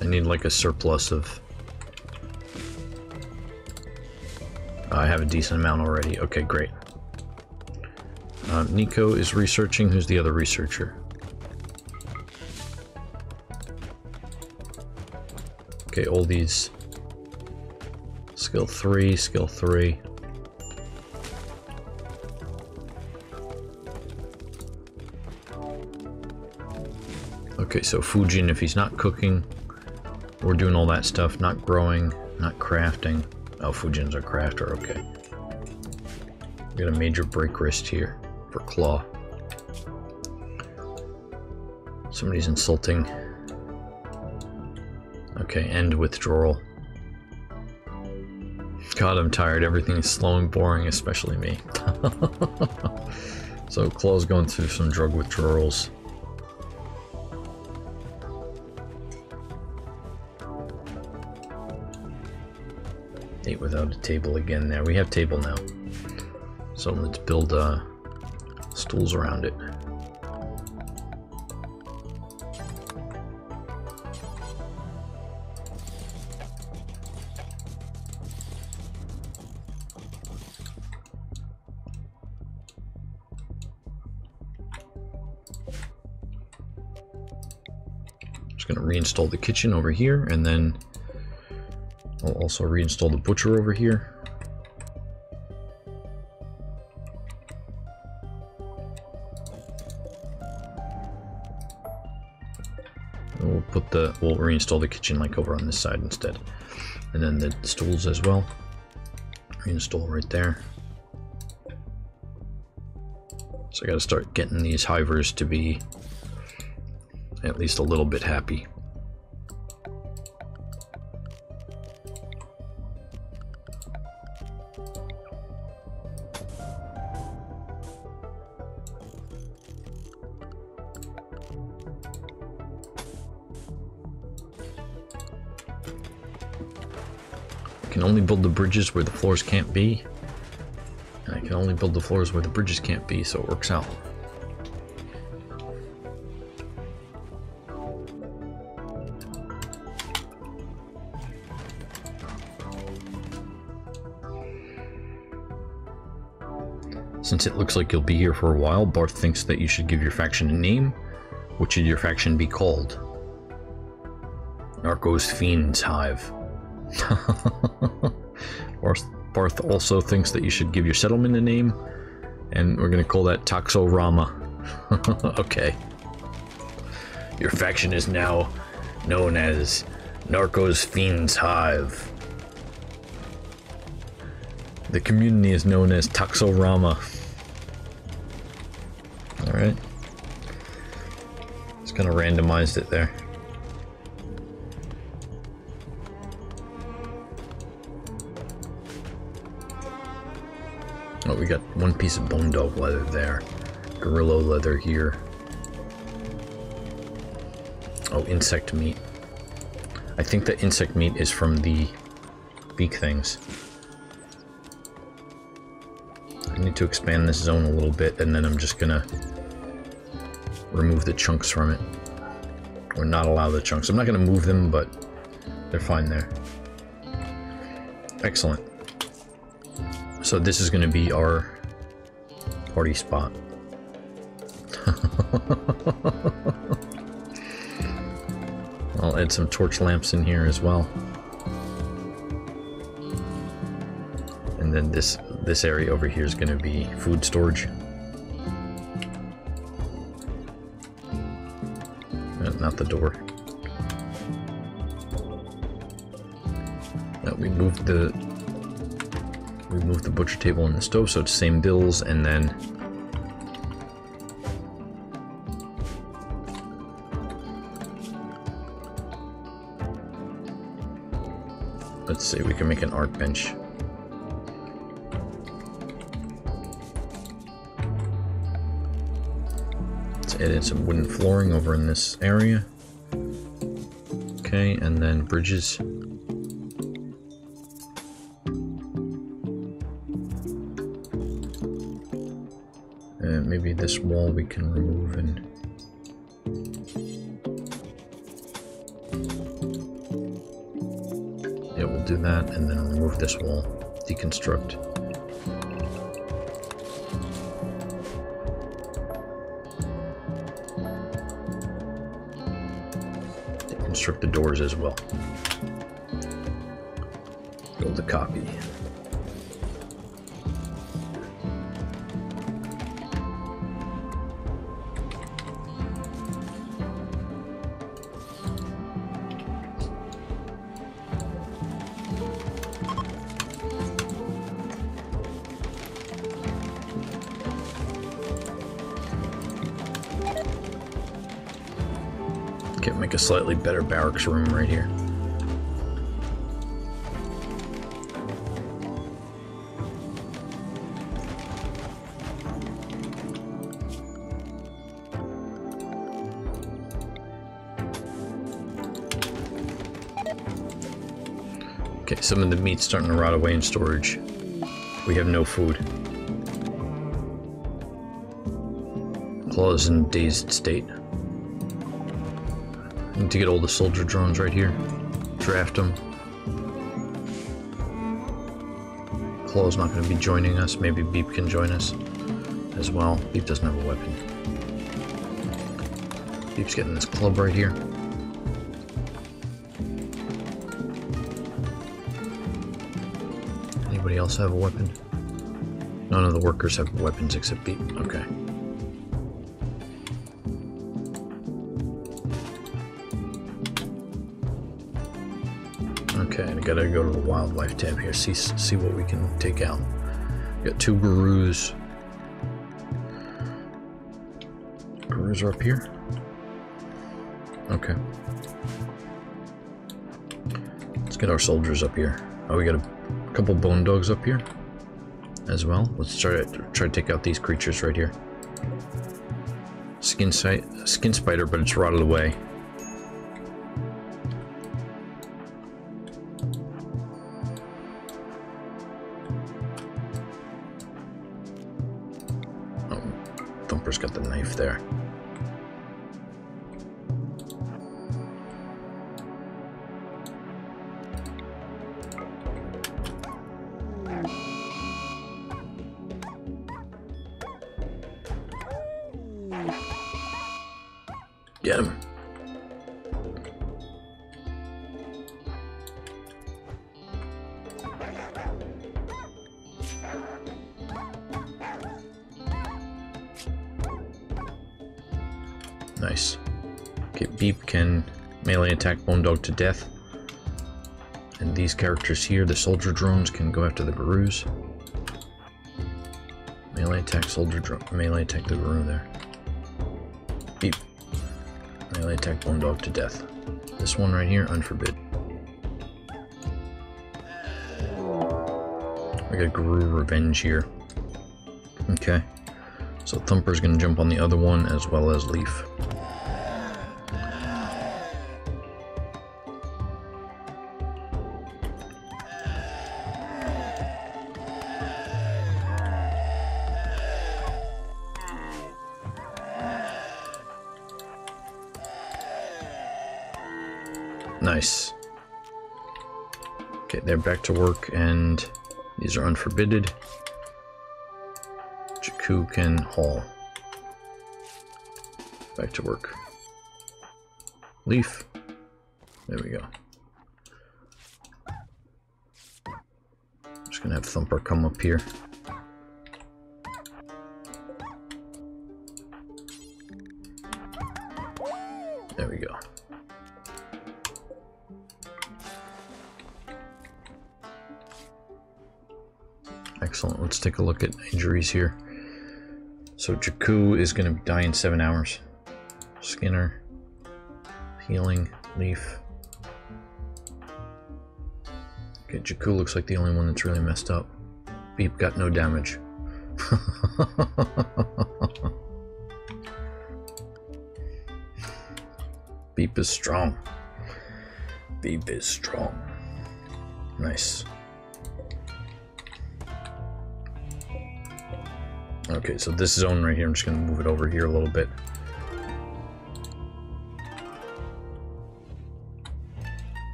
I need like a surplus of... Oh, I have a decent amount already. Okay, great. Uh, Nico is researching. Who's the other researcher? Okay, all these. Skill three, skill three. Okay, so Fujin, if he's not cooking, we're doing all that stuff, not growing, not crafting. Oh, Fujin's a crafter, okay. We got a major break wrist here for claw. Somebody's insulting. Okay, end withdrawal. God, I'm tired. Everything is slow and boring, especially me. So claw's going through some drug withdrawals. Eight without a table again there. We have table now. So let's build uh, stools around it. Just going to reinstall the kitchen over here, and then I'll also reinstall the butcher over here. And we'll put the we'll reinstall the kitchen like over on this side instead, and then the stools as well. Reinstall right there. So I got to start getting these hivers to be at least a little bit happy. Only build the bridges where the floors can't be, and I can only build the floors where the bridges can't be, so it works out. Since it looks like you'll be here for a while, Barth thinks that you should give your faction a name. What should your faction be called? Narcos Fiends Hive. Barth, Barth also thinks that you should give your settlement a name, and we're gonna call that Toxorama. Okay. Your faction is now known as Narcos Fiends Hive. The community is known as Toxorama. Alright. right? It's kind of randomized it there. Oh, we got one piece of bone dog leather there. Gorilla leather here. Oh, insect meat. I think that insect meat is from the beak things. I need to expand this zone a little bit, and then I'm just gonna remove the chunks from it. Or not allow the chunks. I'm not gonna move them, but they're fine there. Excellent. So this is gonna be our party spot. I'll add some torch lamps in here as well. And then this this area over here is going to be food storage. Uh, not the door. Uh, we moved the we moved the butcher table and the stove, so it's same bills, and then let's see, we can make an art bench. Let's add in some wooden flooring over in this area. Okay, and then bridges. And maybe this wall we can remove and... do that, and then remove this wall, deconstruct. Deconstruct the doors as well. Build a copy. A slightly better barracks room right here. Okay, some of the meat's starting to rot away in storage. We have no food. Claws in dazed state. To get all the soldier drones right here. Draft them. Claw's not going to be joining us. Maybe Beep can join us as well. Beep doesn't have a weapon. Beep's getting this club right here. Anybody else have a weapon? None of the workers have weapons except Beep. Okay. Gotta go to the wildlife tab here, see see what we can take out. We got two gurus. Gurus are up here? Okay. Let's get our soldiers up here. Oh, we got a couple bone dogs up here as well. Let's try to, try to take out these creatures right here. Skin, si skin spider, but it's rotted away. Get him. Nice. Okay, Beep can melee attack Bone Dog to death. And these characters here, the soldier drones, can go after the gurus. Melee attack soldier drone, melee attack the guru there. Beep. Melee attack one dog to death. This one right here, unforbid. I got Guru Revenge here. Okay. So Thumper's gonna jump on the other one as well as Leaf. Nice. Okay, they're back to work, and these are unforbidden. Jakku can haul. Back to work. Leaf. There we go. I'm just gonna have Thumper come up here. There we go. Excellent. Let's take a look at injuries here. So Jakku is going to die in seven hours. Skinner, healing, Leaf. Okay, Jakku looks like the only one that's really messed up. Beep got no damage. Beep is strong. Beep is strong. Nice. Okay, so this zone right here, I'm just going to move it over here a little bit.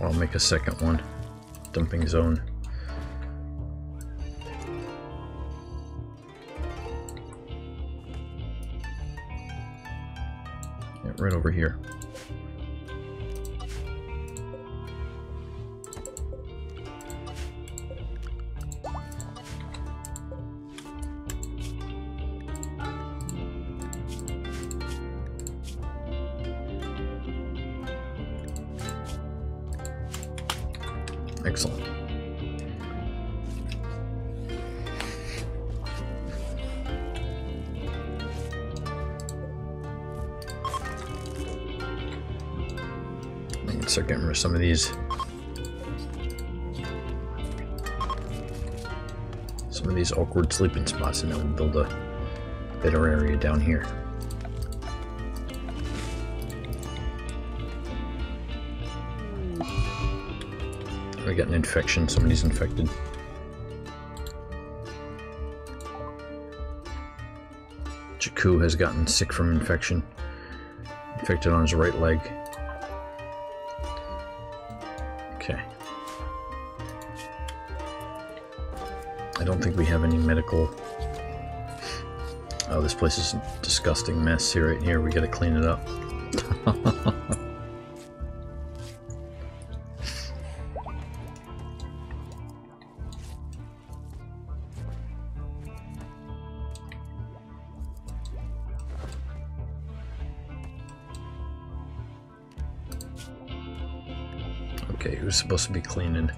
I'll make a second one. Dumping zone. Yeah, right over here. Excellent. I'm gonna start getting rid of some of these. Some of these awkward sleeping spots, and then we'll build a better area down here. I got an infection, somebody's infected. Jakku has gotten sick from infection. Infected on his right leg. Okay. I don't think we have any medical... Oh, this place is a disgusting mess here, right here. We gotta clean it up. Okay, it was supposed to be cleaning.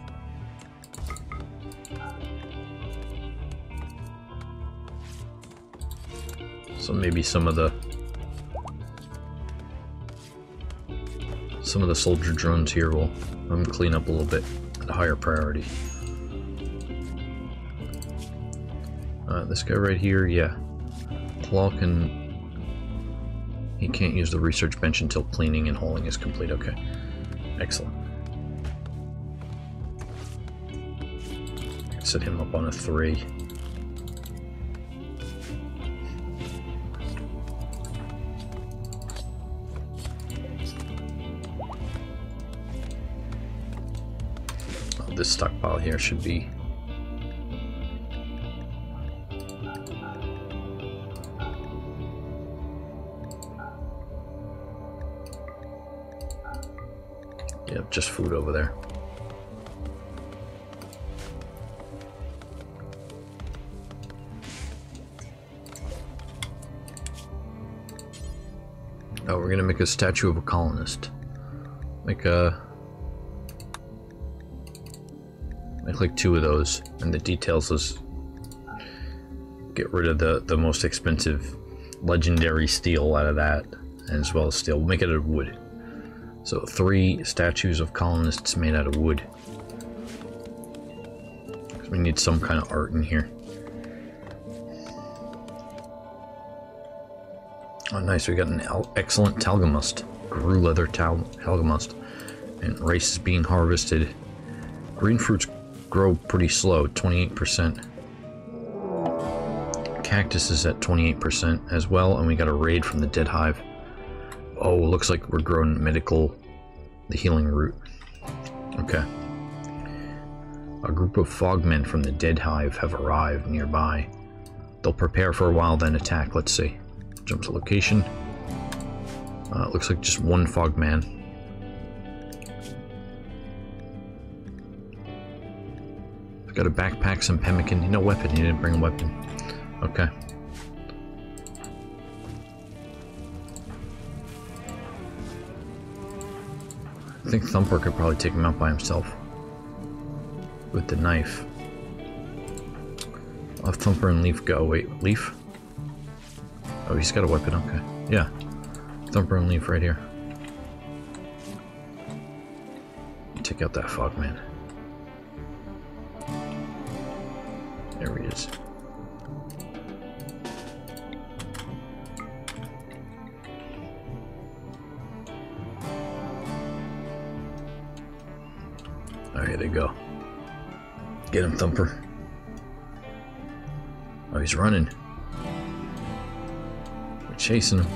So maybe some of the some of the soldier drones here will um, clean up a little bit at a higher priority. Uh, this guy right here, yeah, Claw can he can't use the research bench until cleaning and hauling is complete. Okay, excellent. Set him up on a three. Oh, this stockpile here should be yep, just food over there. Oh, we're gonna make a statue of a colonist. Make a... Make like two of those, and the details is... Get rid of the, the most expensive legendary steel out of that, as well as steel. We'll make it out of wood. So three statues of colonists made out of wood. Because we need some kind of art in here. Oh, nice. We got an excellent talgamust. Grew leather talgamust. And rice is being harvested. Green fruits grow pretty slow, twenty-eight percent. Cactus is at twenty-eight percent as well, and we got a raid from the Dead Hive. Oh, looks like we're growing medical, the healing root. Okay. A group of Fog Men from the Dead Hive have arrived nearby. They'll prepare for a while, then attack. Let's see. Jump to location. Uh, looks like just one Fog Man. I've got a backpack, some pemmican. No weapon. He didn't bring a weapon. Okay. I think Thumper could probably take him out by himself with the knife. I'll have Thumper and Leaf go. Wait, Leaf? Oh, he's got a weapon. Okay. Yeah. Thumper and Leaf right here. Take out that Fog Man. There he is. Alright, there you go. Get him, Thumper. Oh, he's running. We're chasing him.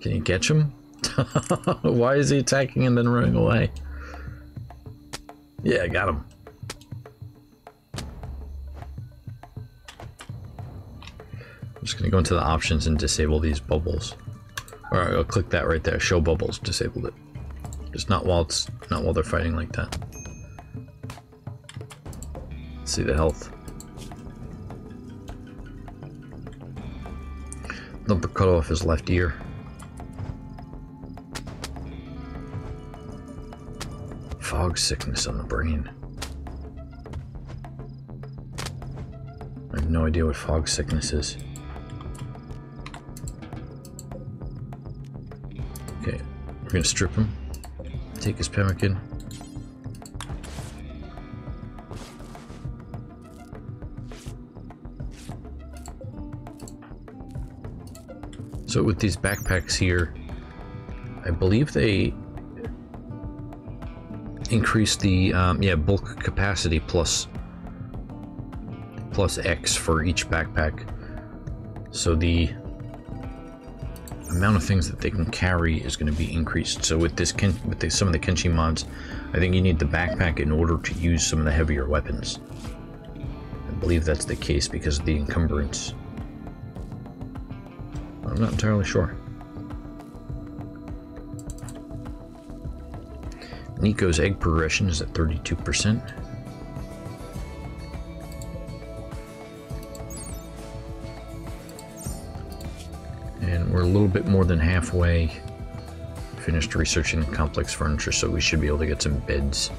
Can you catch him? Why is he attacking and then running away? Yeah, I got him. I'm just going to go into the options and disable these bubbles. Alright, I'll click that right there. Show bubbles. Disabled it. Just not while it's not while they're fighting like that. Let's see the health. Thumper cut off his left ear. Fog sickness on the brain. I have no idea what fog sickness is. We're gonna strip him, take his pemmican. So with these backpacks here, I believe they increase the um, yeah bulk capacity plus plus X for each backpack. So the amount of things that they can carry is going to be increased. So with this, Ken with the, some of the Kenshi mods, I think you need the backpack in order to use some of the heavier weapons. I believe that's the case because of the encumbrance. I'm not entirely sure. Nico's egg progression is at thirty-two percent. A little bit more than halfway finished researching the complex furniture, so we should be able to get some beds,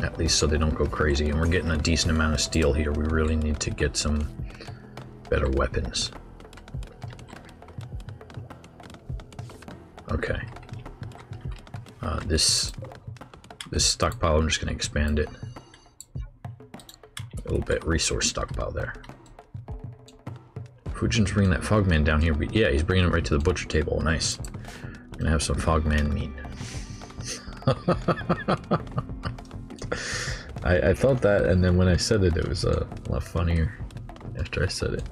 at least so they don't go crazy. And we're getting a decent amount of steel here. We really need to get some better weapons. Okay, uh, this this stockpile, I'm just going to expand it a little bit. Resource stockpile there. Fujin's bringing that Fogman down here. Yeah, he's bringing it right to the butcher table. Nice. Gonna have some Fogman meat. I, I thought that, and then when I said it, it was uh, a lot funnier after I said it.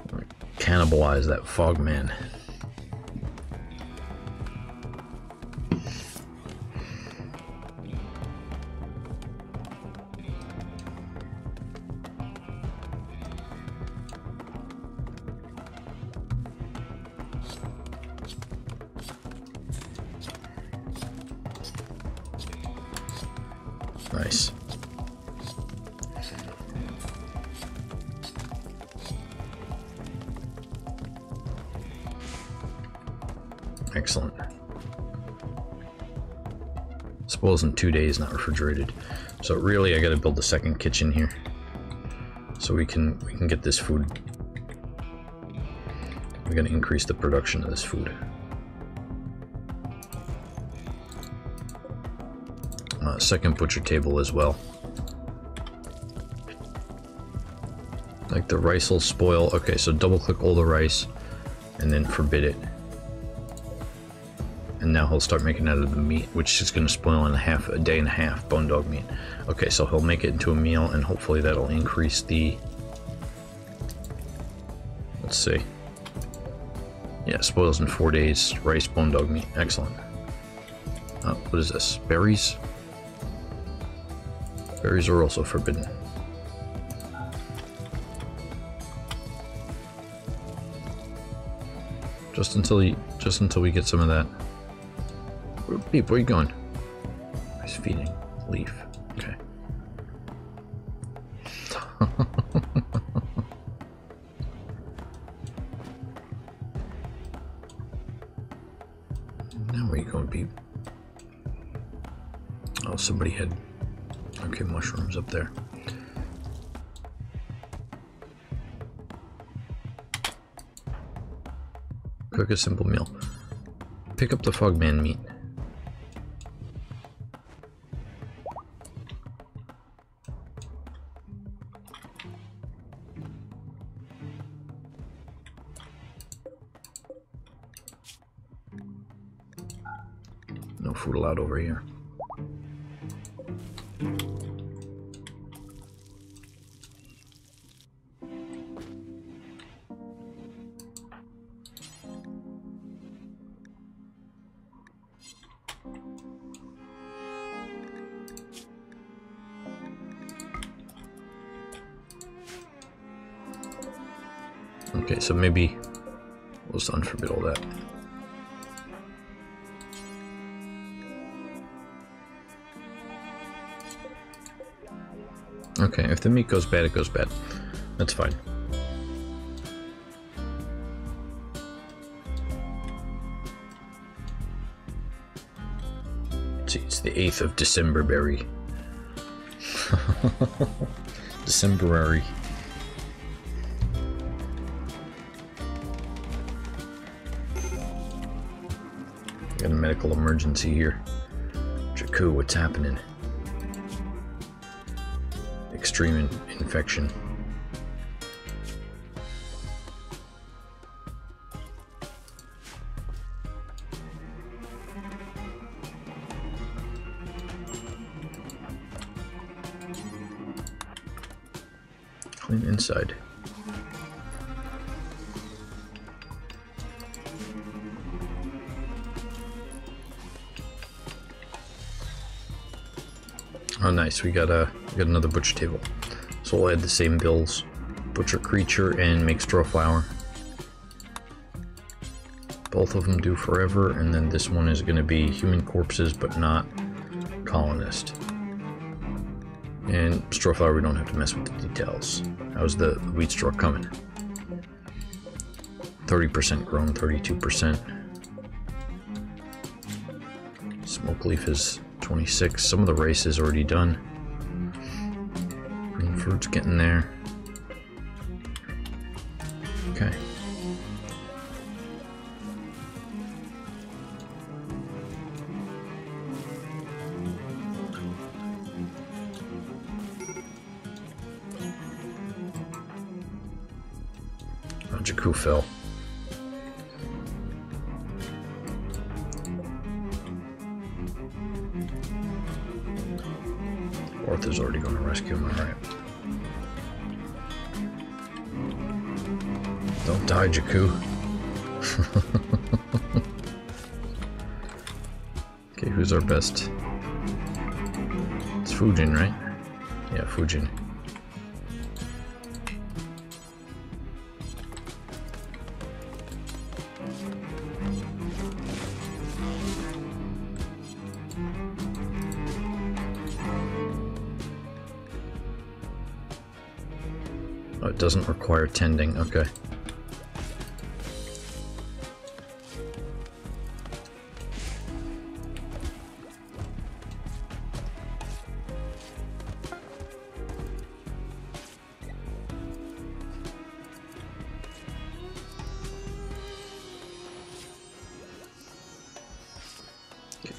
I'm gonna cannibalize that Fogman. Nice. Excellent. Spoils in two days, not refrigerated. So really, I gotta build the second kitchen here, so we can we can get this food. We're gonna increase the production of this food. Uh, second butcher table as well. Like the rice will spoil. Okay, so double click all the rice and then forbid it. And now he'll start making out of the meat, which is going to spoil in a half, a day and a half, bone dog meat. Okay, so he'll make it into a meal, and hopefully that'll increase the... Let's see. Yeah, spoils in four days, rice, bone dog meat. Excellent. Uh, what is this? Berries? Berries are also forbidden. Just until you, just until we get some of that. Beep, where are you going? He's feeding. Leaf. Okay. Now where are you going, Beep? Oh, somebody had... Okay, mushrooms up there. Cook a simple meal. Pick up the Fog Man meat. Allowed over here. Okay, so maybe we'll just unforbid all that. Okay, if the meat goes bad, it goes bad. That's fine. Let's see, it's the eighth of December berry. Decemberary. Got a medical emergency here. Jakku, what's happening? Extreme infection. Clean inside. Oh, nice. We got a we got another butcher table, so we'll add the same bills. Butcher creature and make straw flour. Both of them do forever, and then this one is going to be human corpses, but not colonist. And straw flour, we don't have to mess with the details. How's the wheat straw coming? thirty percent grown, thirty-two percent. Smoke leaf is twenty-six. Some of the rice is already done. Green fruit's getting there. Okay. Oh, Jakku fell. Is already going to rescue him, alright. Don't die, Jakku. Okay, who's our best? It's Fujin, right? Yeah, Fujin. Doesn't require tending, okay.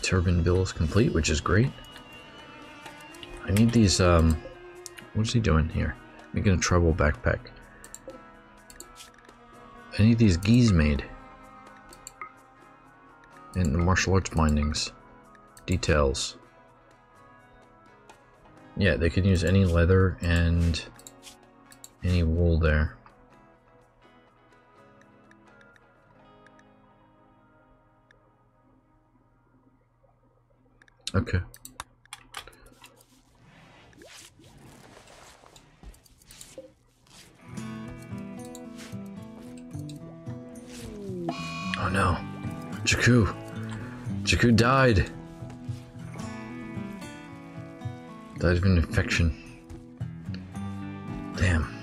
Turban Bills complete, which is great. I need these, um, what is he doing here? Making a tribal backpack. I need these geese made. And the martial arts bindings. Details. Yeah, they can use any leather and any wool there. Okay. Oh no. Jakku. Jakku died. Died of an infection. Damn.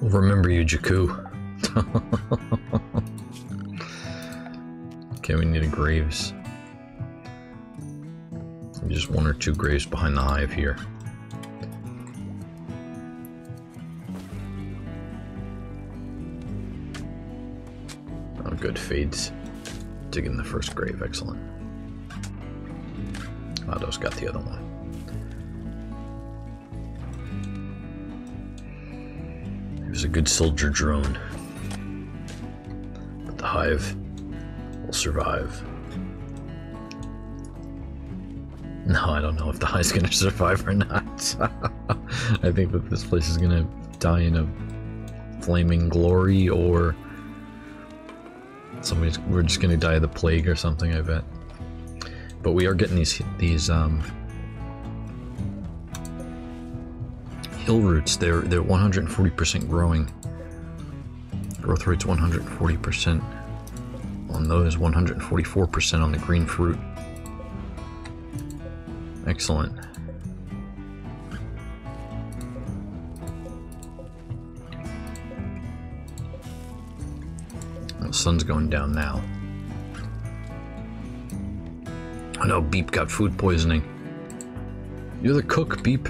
We'll remember you, Jakku. Okay, we need a graves. Just one or two graves behind the hive here. Oh, good fades. Dig in the first grave, excellent. Ado's got the other one. He was a good soldier drone. But the hive will survive. No, I don't know if the hive's gonna survive or not. I think that this place is gonna die in a flaming glory, or somebody's, we're just gonna die of the plague or something, I bet. But we are getting these these um, hill roots. They're they're one hundred forty percent growing. Growth rate's one hundred forty percent on those. one hundred forty-four percent on the green fruit. Excellent. The sun's going down now. Oh no, Beep got food poisoning. You're the cook, Beep.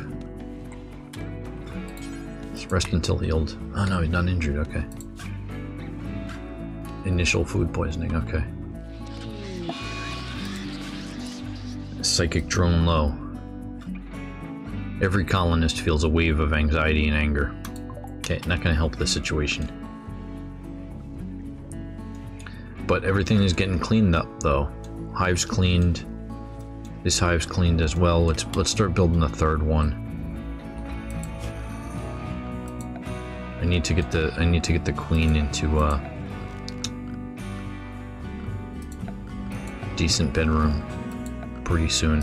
Let's rest until healed. Oh no, he's not injured, okay. Initial food poisoning, okay. Psychic drone low. Every colonist feels a wave of anxiety and anger. Okay, not gonna help the situation. But everything is getting cleaned up, though. Hive's cleaned. This hive's cleaned as well. Let's let's start building the third one. I need to get the I need to get the queen into a decent bedroom pretty soon.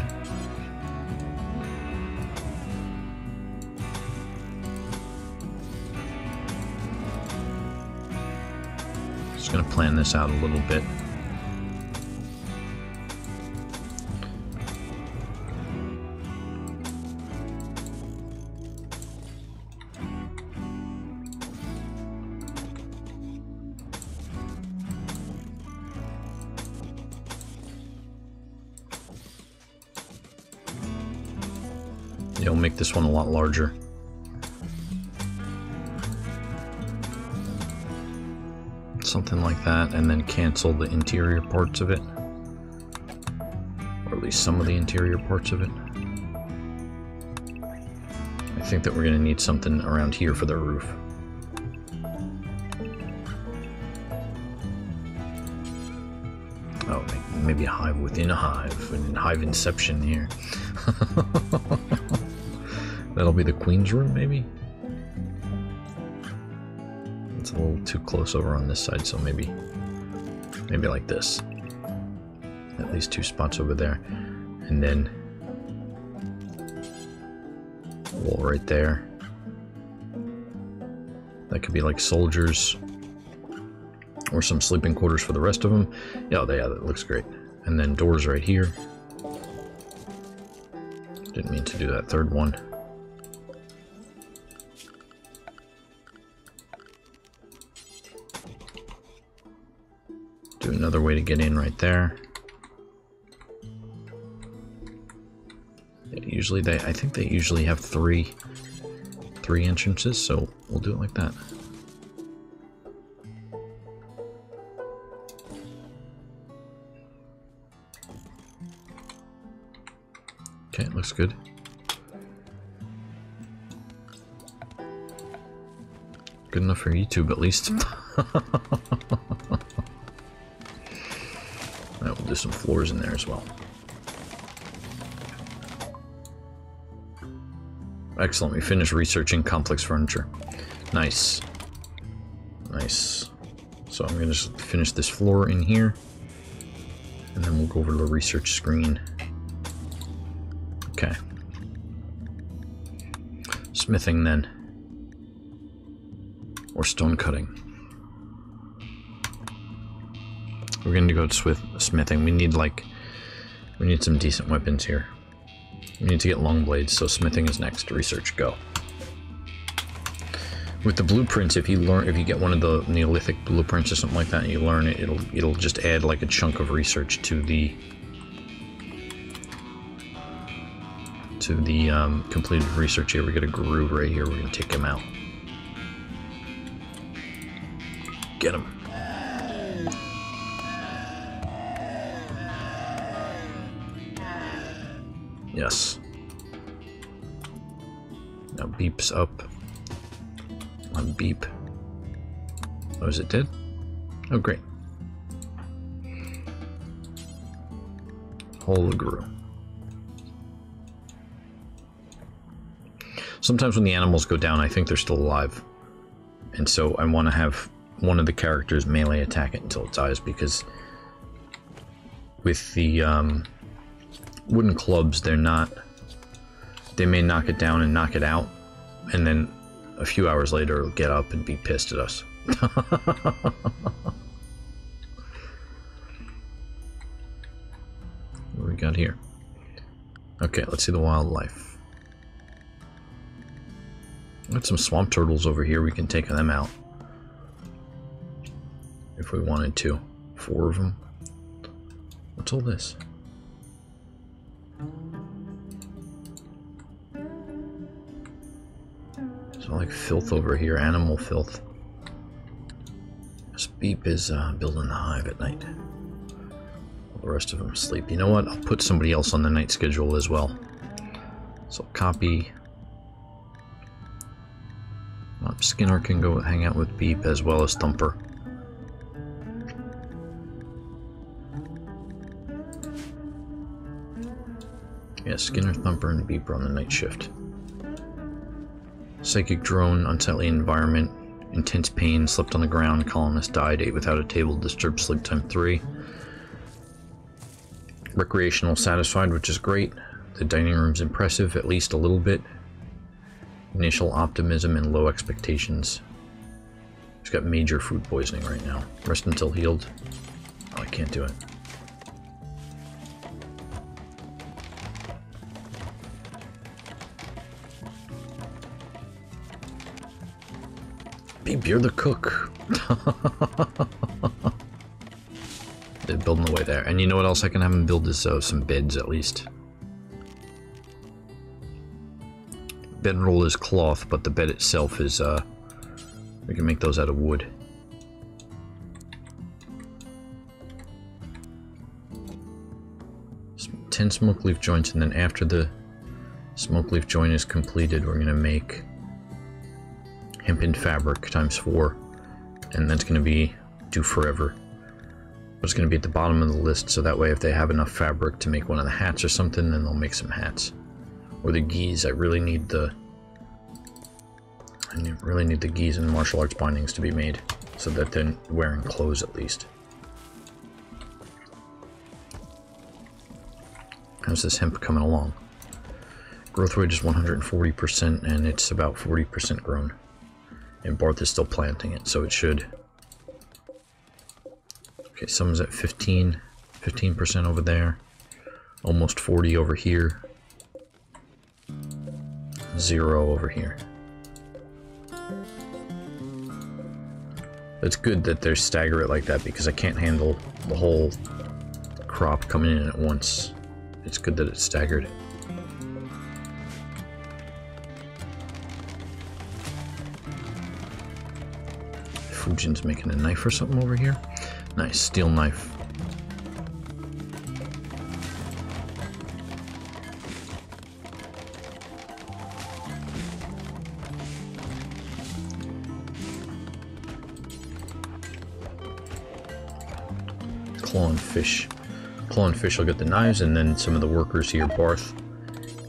Gonna plan this out a little bit. It'll make this one a lot larger. Something like that, and then cancel the interior parts of it, or at least some of the interior parts of it. I think that we're going to need something around here for the roof. Oh, maybe a hive within a hive, and hive inception here. That'll be the queen's room, maybe? It's a little too close over on this side, so maybe maybe like this. At least two spots over there. And then a wall right there. That could be like soldiers. Or some sleeping quarters for the rest of them. Yeah, yeah, that looks great. And then doors right here. Didn't mean to do that third one. Another way to get in right there. They usually they I think they usually have three three entrances, so we'll do it like that. Okay, it looks good. Good enough for YouTube, at least. Alright, we'll do some floors in there as well. Excellent, we finished researching complex furniture. Nice. Nice. So I'm going to just finish this floor in here. And then we'll go over to the research screen. Okay. Smithing then. Or stone cutting. We're going to go to smithing. We need like, we need some decent weapons here. We need to get long blades, so smithing is next. Research, go. With the blueprints, if you learn, if you get one of the Neolithic blueprints or something like that, and you learn it, it'll it'll just add like a chunk of research to the to the um, completed research. Here we got a Guru right here. We're gonna take him out. Get him. Yes. Now beeps up. On beep. Oh, is it dead? Oh, great. Holy Guru. Sometimes when the animals go down, I think they're still alive. And so I want to have one of the characters melee attack it until it dies, because with the um, wooden clubs, they're not, they may knock it down and knock it out, and then a few hours later it'll get up and be pissed at us. What do we got here? Okay, let's see the wildlife. Got some swamp turtles over here, we can take them out. If we wanted to. Four of them. What's all this? It's all like filth over here. Animal filth. This beep is uh, building the hive at night. All the rest of them sleep. You know what? I'll put somebody else on the night schedule as well. So copy. Skinner can go hang out with Beep as well as Thumper. Yeah, Skinner, Thumper, and Beeper on the night shift. Psychic drone, unsightly environment, intense pain, slept on the ground, colonist died, ate without a table, disturbed sleep time three. Recreational satisfied, which is great. The dining room's impressive, at least a little bit. Initial optimism and low expectations. He's got major food poisoning right now. Rest until healed. Oh, I can't do it. Beep, you're the cook. They're building away there. And you know what else I can have them build is uh, some beds at least. Bedroll is cloth, but the bed itself is, uh, we can make those out of wood. ten smoke leaf joints, and then after the smoke leaf joint is completed, we're going to make hempen fabric times four, and that's going to be do forever. It's going to be at the bottom of the list, so that way if they have enough fabric to make one of the hats or something, then they'll make some hats. Or the geese. I really need the I really need the geese and martial arts bindings to be made so that they're wearing clothes at least. How's this hemp coming along? Growth rate is one hundred forty percent and it's about forty percent grown. And Barth is still planting it, so it should. Okay, some's at fifteen, fifteen percent over there. Almost forty over here. Zero over here. It's good that they stagger it like that because I can't handle the whole crop coming in at once. It's good that it's staggered. Fujin's making a knife or something over here. Nice, steel knife. Claw and Fish. Claw and Fish will get the knives, and then some of the workers here, Barth,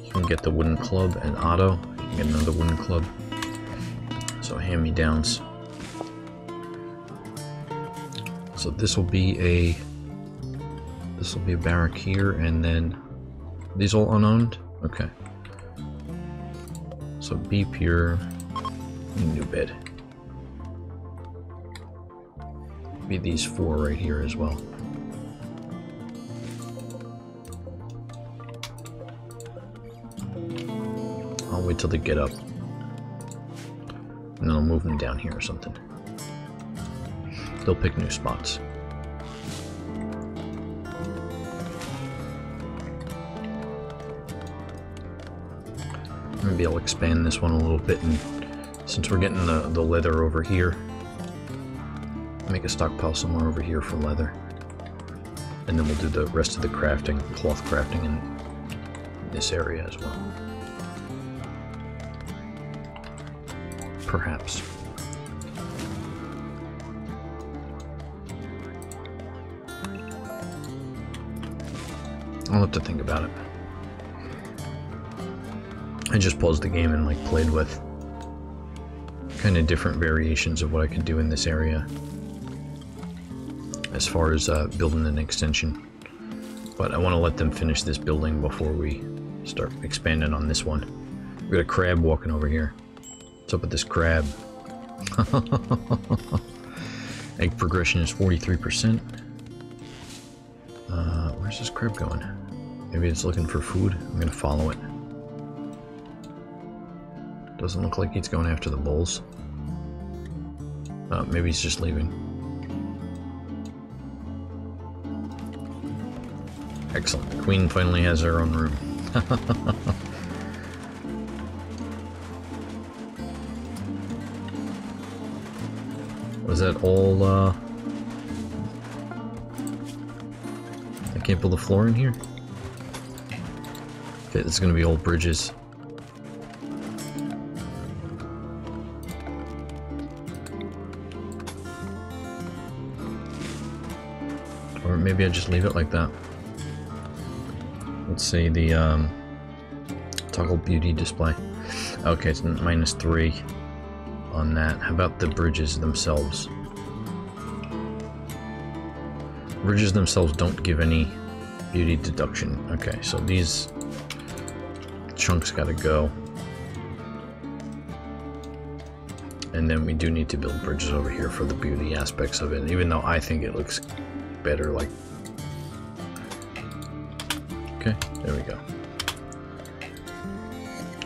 you can get the wooden club, and Otto, you can get another wooden club. So hand-me-downs. So this will be a, this will be a barrack here, and then these all unowned. Okay. So be pure, new bed. Be these four right here as well. I'll wait till they get up, and then I'll move them down here or something. They'll pick new spots. Maybe I'll expand this one a little bit, and since we're getting the, the leather over here, make a stockpile somewhere over here for leather. And then we'll do the rest of the crafting, cloth crafting in this area as well. Perhaps. I'll have to think about it. I just paused the game and like played with kind of different variations of what I could do in this area as far as uh, building an extension, but I want to let them finish this building before we start expanding on this one. We've got a crab walking over here. What's up with this crab? Egg progression is forty-three percent. Uh, where's this crab going? Maybe it's looking for food. I'm gonna follow it. Doesn't look like he's going after the bulls. Uh, maybe he's just leaving. Excellent. The queen finally has her own room. Was that all, uh... I can't build a floor in here? Okay, this is gonna be old bridges. Maybe I just leave it like that. Let's see the um, toggle beauty display. Okay, it's minus three on that. How about the bridges themselves? Bridges themselves don't give any beauty deduction. Okay, so these chunks gotta go. And then we do need to build bridges over here for the beauty aspects of it, even though I think it looks better like. Okay, there we go.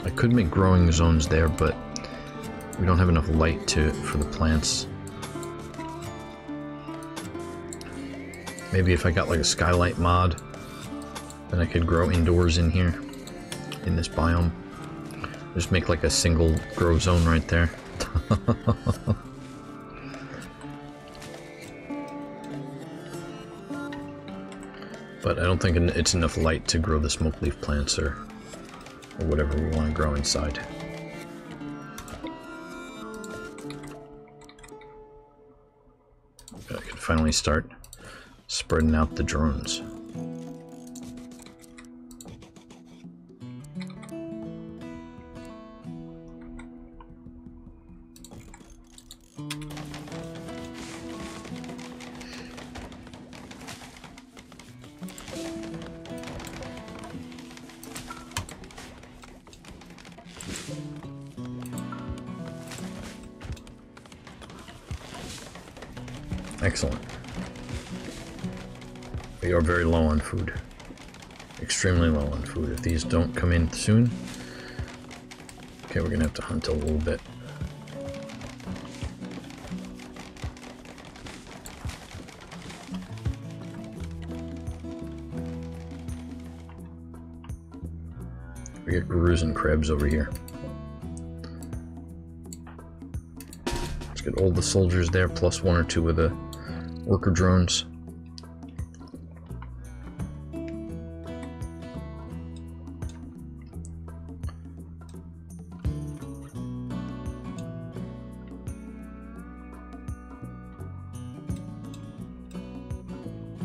I could make growing zones there, but we don't have enough light to for the plants. Maybe if I got like a skylight mod, then I could grow indoors in here in this biome. Just make like a single grow zone right there. But I don't think it's enough light to grow the smoke leaf plants or, or whatever we want to grow inside. I can finally start spreading out the drones. Excellent. We are very low on food. Extremely low on food. If these don't come in soon... Okay, we're gonna have to hunt a little bit. We get gurus and crabs over here. Let's get all the soldiers there, plus one or two of the worker drones.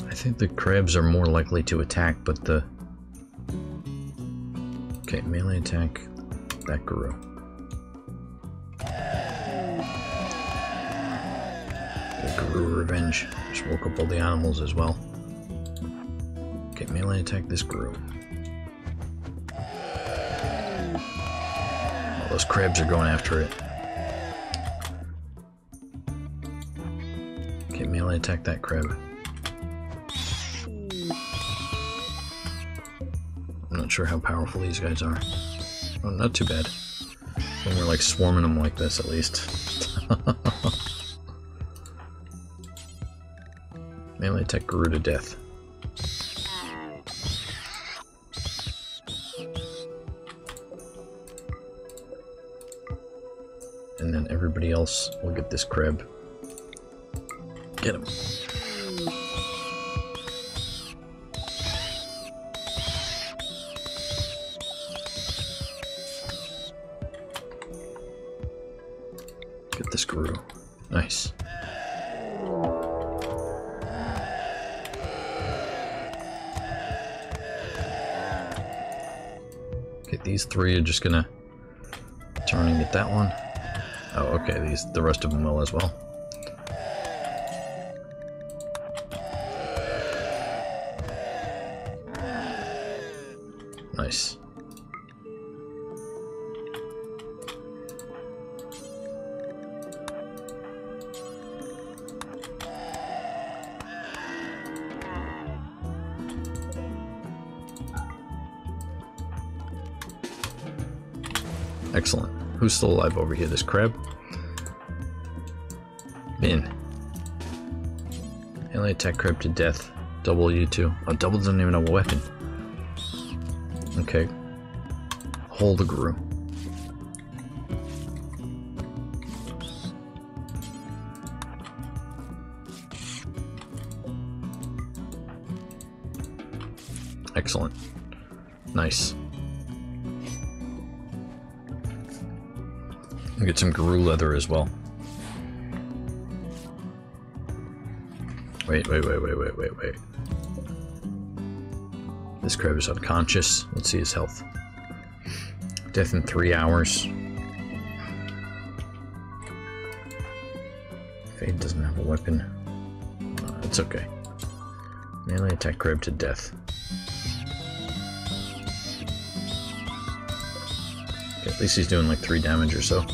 I think the crabs are more likely to attack, but the... Okay, melee attack, that guru. The guru revenge. Just woke up all the animals as well. Okay, melee attack this guru. All those crabs are going after it. Okay, melee attack that crab. I'm not sure how powerful these guys are. Oh, not too bad. When we're like swarming them like this, at least. Melee attack Guru to death. And then everybody else will get this crab. Get him. Get this Guru. Nice. These three are just gonna turn and get that one. Oh, okay, these the rest of them will as well. Nice. Excellent. Who's still alive over here? This crab? Min. Melee attack crab to death. Double U two. Oh, double doesn't even have a weapon. Okay. Hold the guru. Excellent. Nice. We'll get some guru leather as well. Wait, wait, wait, wait, wait, wait, wait. This crab is unconscious. Let's see his health. Death in three hours. Fade doesn't have a weapon. Uh, it's okay. Melee attack crab to death. Okay, at least he's doing like three damage or so.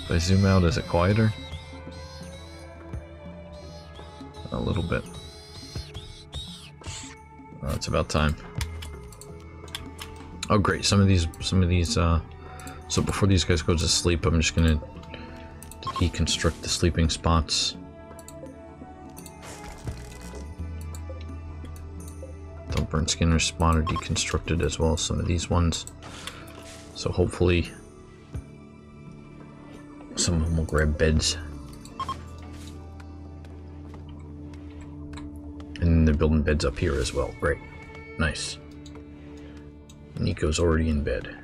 If I zoom out, is it quieter? A little bit. Oh, it's about time. Oh great, some of these some of these uh so before these guys go to sleep, I'm just gonna deconstruct the sleeping spots. Burnt Skinner's spawn are deconstructed as well as some of these ones. So hopefully some of them will grab beds. And they're building beds up here as well. Great. Nice. Nico's already in bed.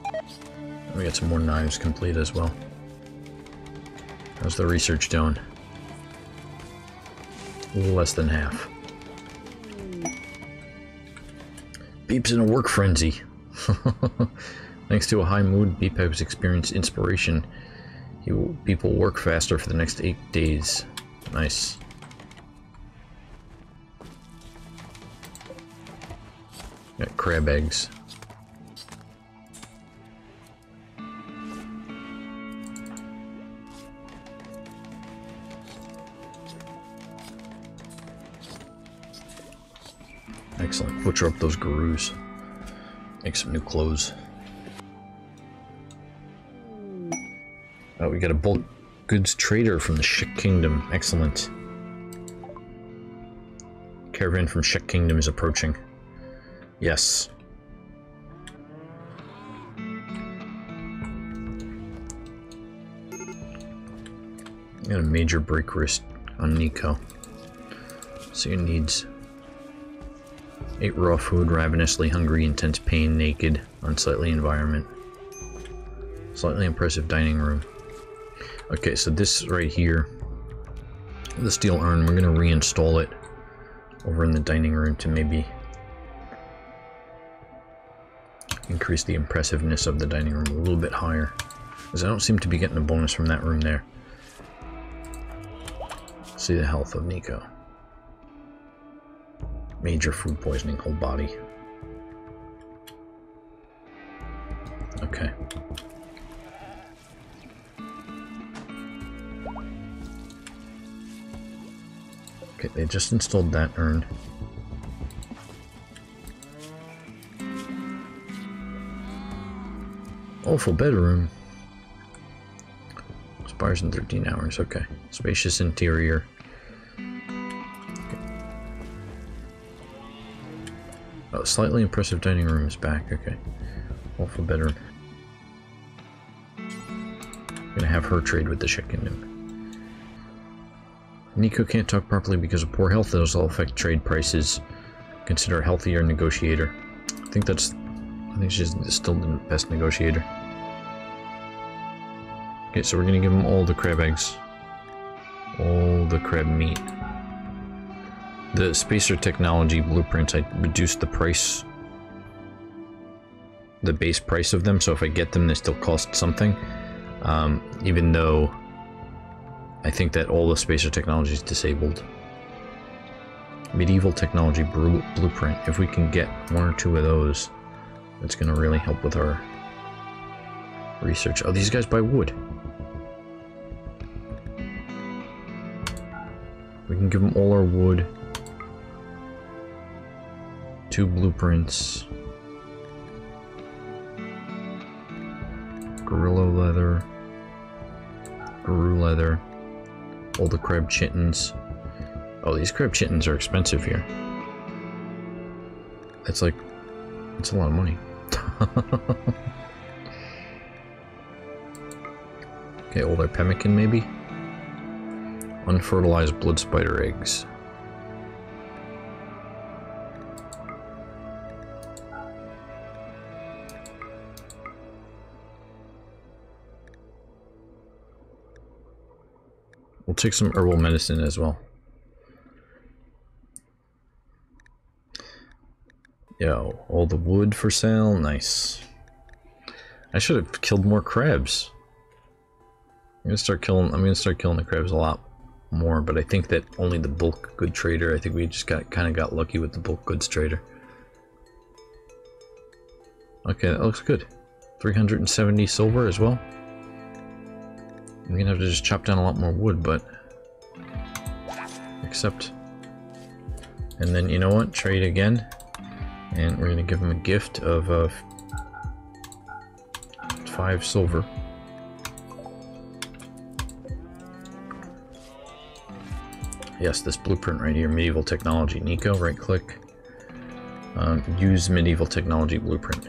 And we got some more knives complete as well. How's the research doing? A little less than half. Beep's in a work frenzy. Thanks to a high mood, Beep has experienced inspiration. He will, Beep will work faster for the next eight days. Nice. Got crab eggs. Excellent. Butcher up those gurus. Make some new clothes. Oh, we got a bulk goods trader from the Shek Kingdom. Excellent. Caravan from Shek Kingdom is approaching. Yes. and a major break wrist on Nico. So he needs eight raw food, ravenously hungry, intense pain, naked, unsightly environment. Slightly impressive dining room. Okay, so this right here, the steel urn, we're going to reinstall it over in the dining room to maybe increase the impressiveness of the dining room a little bit higher. Because I don't seem to be getting a bonus from that room there. Let's see the health of Nico. Major food poisoning, whole body. Okay. Okay, they just installed that urn. Awful bedroom. Expires in thirteen hours, okay. Spacious interior. Oh, slightly impressive dining room is back, okay. Awful bedroom. I'm gonna have her trade with the Shek Kingdom. Nico can't talk properly because of poor health. Those will affect trade prices. Consider a healthier negotiator. I think that's... I think she's still the best negotiator. Okay, so we're gonna give him all the crab eggs. All the crab meat. The spacer technology blueprints, I reduced the price, the base price of them, so if I get them, they still cost something. Um, even though I think that all the spacer technology is disabled. Medieval technology blueprint, if we can get one or two of those, that's gonna really help with our research. Oh, these guys buy wood. We can give them all our wood. Two blueprints. Gorilla leather. Guru leather. All the crab chitons. Oh, these crab chitons are expensive here. That's like... that's a lot of money. Okay, older pemmican maybe? Unfertilized blood spider eggs. We'll take some herbal medicine as well. Yo, all the wood for sale, nice. I should have killed more crabs. I'm gonna start killing. I'm gonna start killing the crabs a lot more, but I think that only the bulk good trader. I think we just got kind of got lucky with the bulk goods trader. Okay, that looks good. three hundred seventy silver as well. I'm gonna have to just chop down a lot more wood, but accept. And then you know what? Trade again, and we're gonna give him a gift of uh, five silver. Yes, this blueprint right here, medieval technology. Nico, right click. Um, use medieval technology blueprint.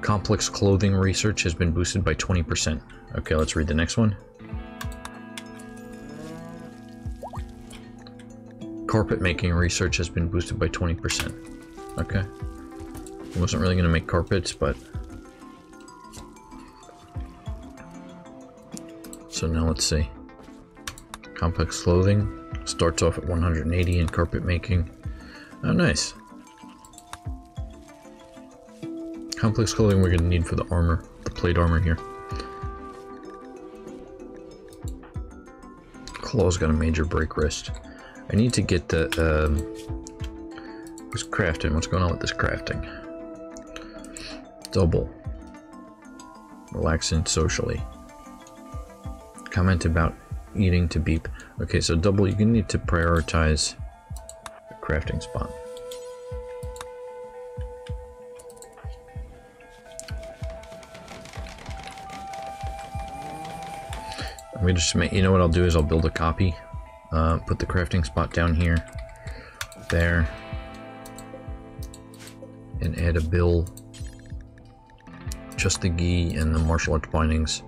Complex clothing research has been boosted by twenty percent. Okay, let's read the next one. Carpet making research has been boosted by twenty percent. Okay. I wasn't really going to make carpets, but... so now let's see. Complex clothing starts off at one hundred eighty in carpet making. Oh, nice. Complex clothing we're gonna need for the armor, the plate armor here. Claw's got a major break wrist. I need to get the, um, this crafting. What's going on with this crafting? Double. Relaxing socially. Comment about eating to beep. Okay, so double, you're gonna need to prioritize the crafting spot. I'm gonna just make, you know what I'll do is I'll build a copy, uh, put the crafting spot down here, there, and add a bill, just the gi and the martial arts bindings.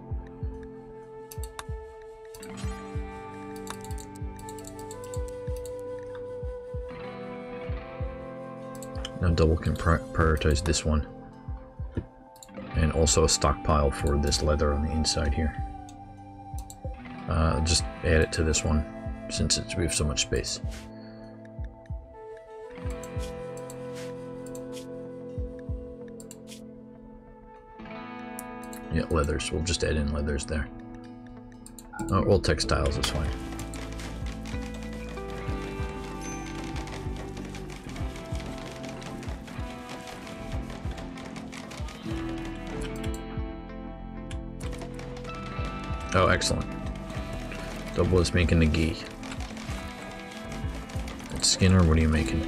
Now double can prioritize this one. And also a stockpile for this leather on the inside here. Uh, just add it to this one since it's, we have so much space. Yeah, leathers. We'll just add in leathers there. Oh, well, textiles is fine. Oh, excellent. Double is making the gi. And Skinner, what are you making?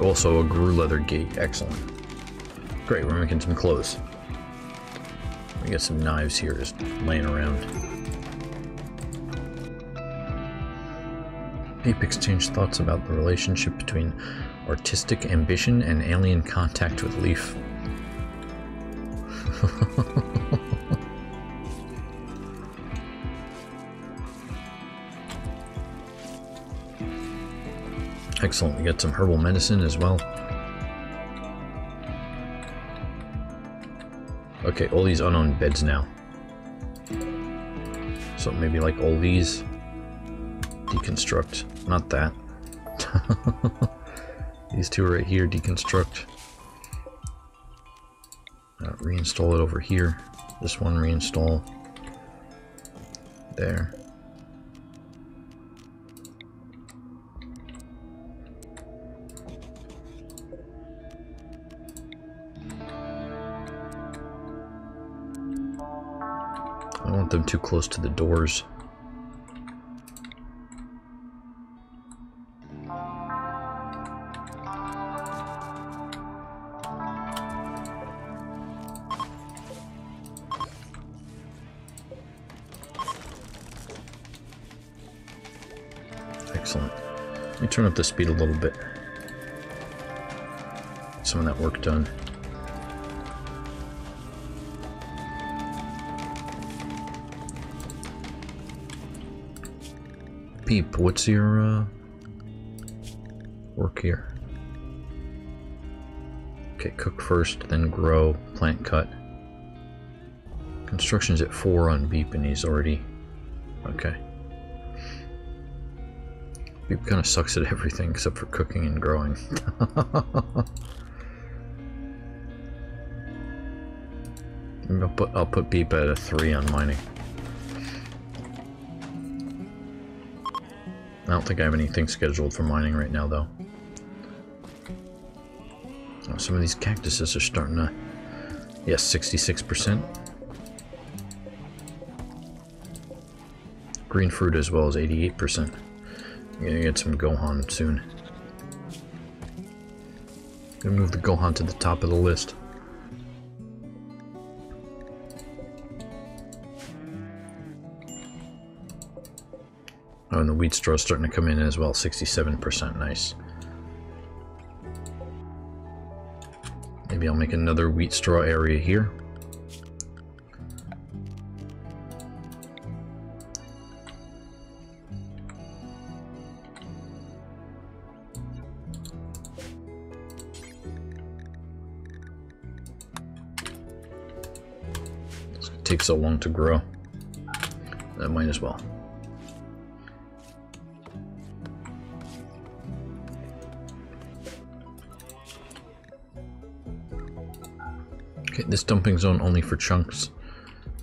Also a Gru leather gi. Excellent. Great, we're making some clothes. We got some knives here just laying around. Ape exchanged thoughts about the relationship between artistic ambition and alien contact with Leaf. Excellent, we got some herbal medicine as well. Okay, all these unowned beds now. So maybe like all these. Deconstruct. Not that. These two right here, deconstruct. Uh, reinstall it over here. This one, reinstall. There. Them too close to the doors. Excellent. Let me turn up the speed a little bit. Get some of that work done. Peep, what's your uh, work here? Okay, cook first, then grow, plant cut. Construction's at four on Beep, and he's already okay. Beep kind of sucks at everything except for cooking and growing. I'll put I'll put Beep at a three on mining. I don't think I have anything scheduled for mining right now, though. Oh, some of these cactuses are starting to... Yes, sixty-six percent. Green fruit as well as eighty-eight percent. I'm gonna get some Gohan soon. I'm gonna move the Gohan to the top of the list. Oh, and the wheat straw is starting to come in as well, sixty-seven percent, nice. Maybe I'll make another wheat straw area here. This takes so long to grow. That might as well. This dumping zone only for chunks.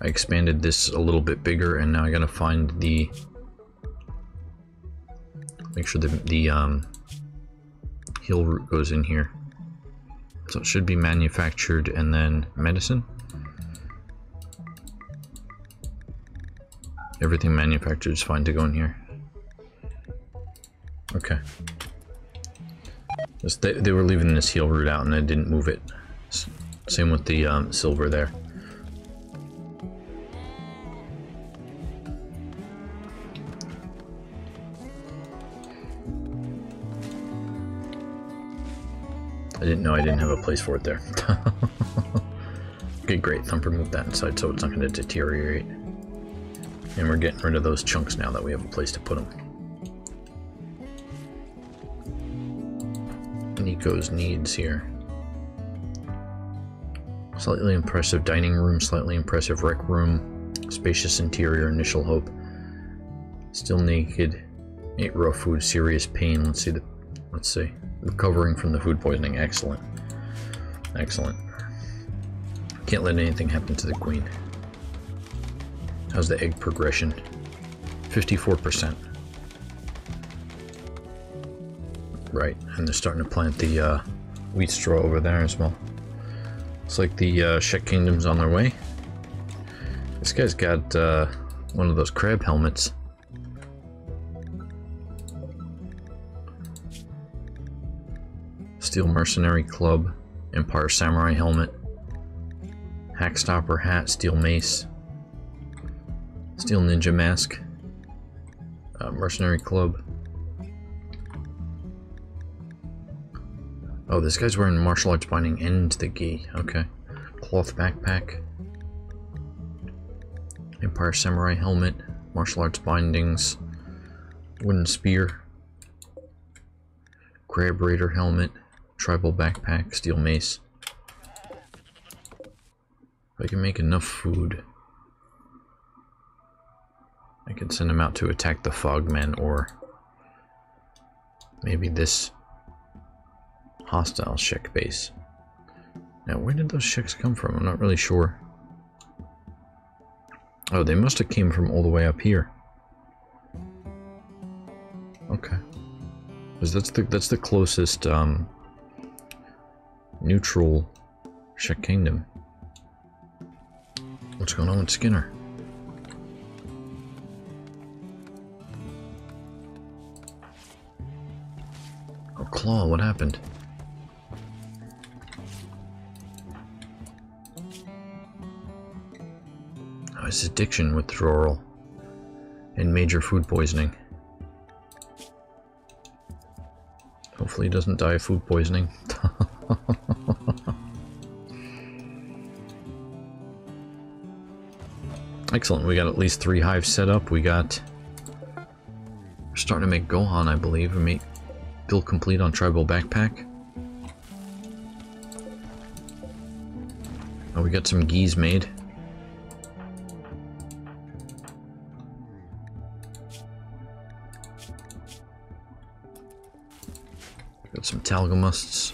I expanded this a little bit bigger, and now I gotta find the make sure the the um, heal root goes in here. So it should be manufactured and then medicine. Everything manufactured is fine to go in here. Okay. This, they, they were leaving this heal root out, and I didn't move it. So, same with the um, silver there. I didn't know I didn't have a place for it there. Okay, great. Thumper moved that inside so it's not going to deteriorate. And we're getting rid of those chunks now that we have a place to put them. Nico's needs here. Slightly impressive dining room, slightly impressive rec room, spacious interior, initial hope. Still naked, ate raw food, serious pain. Let's see the, let's see. Recovering from the food poisoning, excellent. Excellent. Can't let anything happen to the queen. How's the egg progression? fifty-four percent. Right, and they're starting to plant the uh, wheat straw over there as well. Looks like the uh, Shek Kingdom's on their way. This guy's got uh, one of those crab helmets. Steel Mercenary Club, Empire Samurai Helmet, Hackstopper Hat, Steel Mace, Steel Ninja Mask, uh, Mercenary Club. Oh, this guy's wearing martial arts binding end to the gi. Okay. Cloth backpack, Empire Samurai Helmet, martial arts bindings, wooden spear, Crab Raider Helmet, tribal backpack, steel mace. If I can make enough food, I can send him out to attack the Fog Men, or maybe this hostile Shek base. Now, where did those Sheks come from? I'm not really sure. Oh, they must have came from all the way up here. Okay, because that's the that's the closest um, neutral Shek Kingdom. What's going on with Skinner? Oh, Claw, what happened? Oh, his addiction withdrawal and major food poisoning. Hopefully he doesn't die of food poisoning. Excellent, we got at least three hives set up. We got... We're starting to make Gohan, I believe. We made build complete on tribal backpack. Oh, we got some geese made. Got some Talgamusts.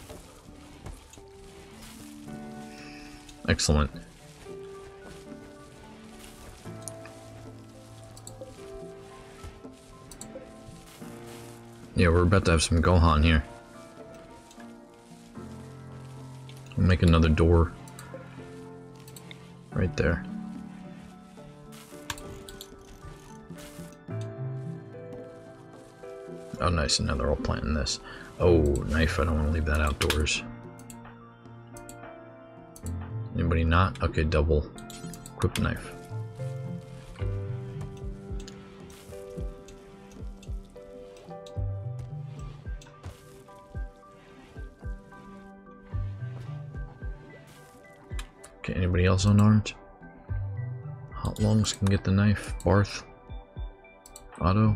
Excellent. Yeah, we're about to have some Gohan here. We'll make another door right there. Oh nice, and now they're all planting this. Oh, knife, I don't want to leave that outdoors. Anybody not? Okay, double equipped knife. Anybody else unarmed? Hot Longs can get the knife. Barth. Otto.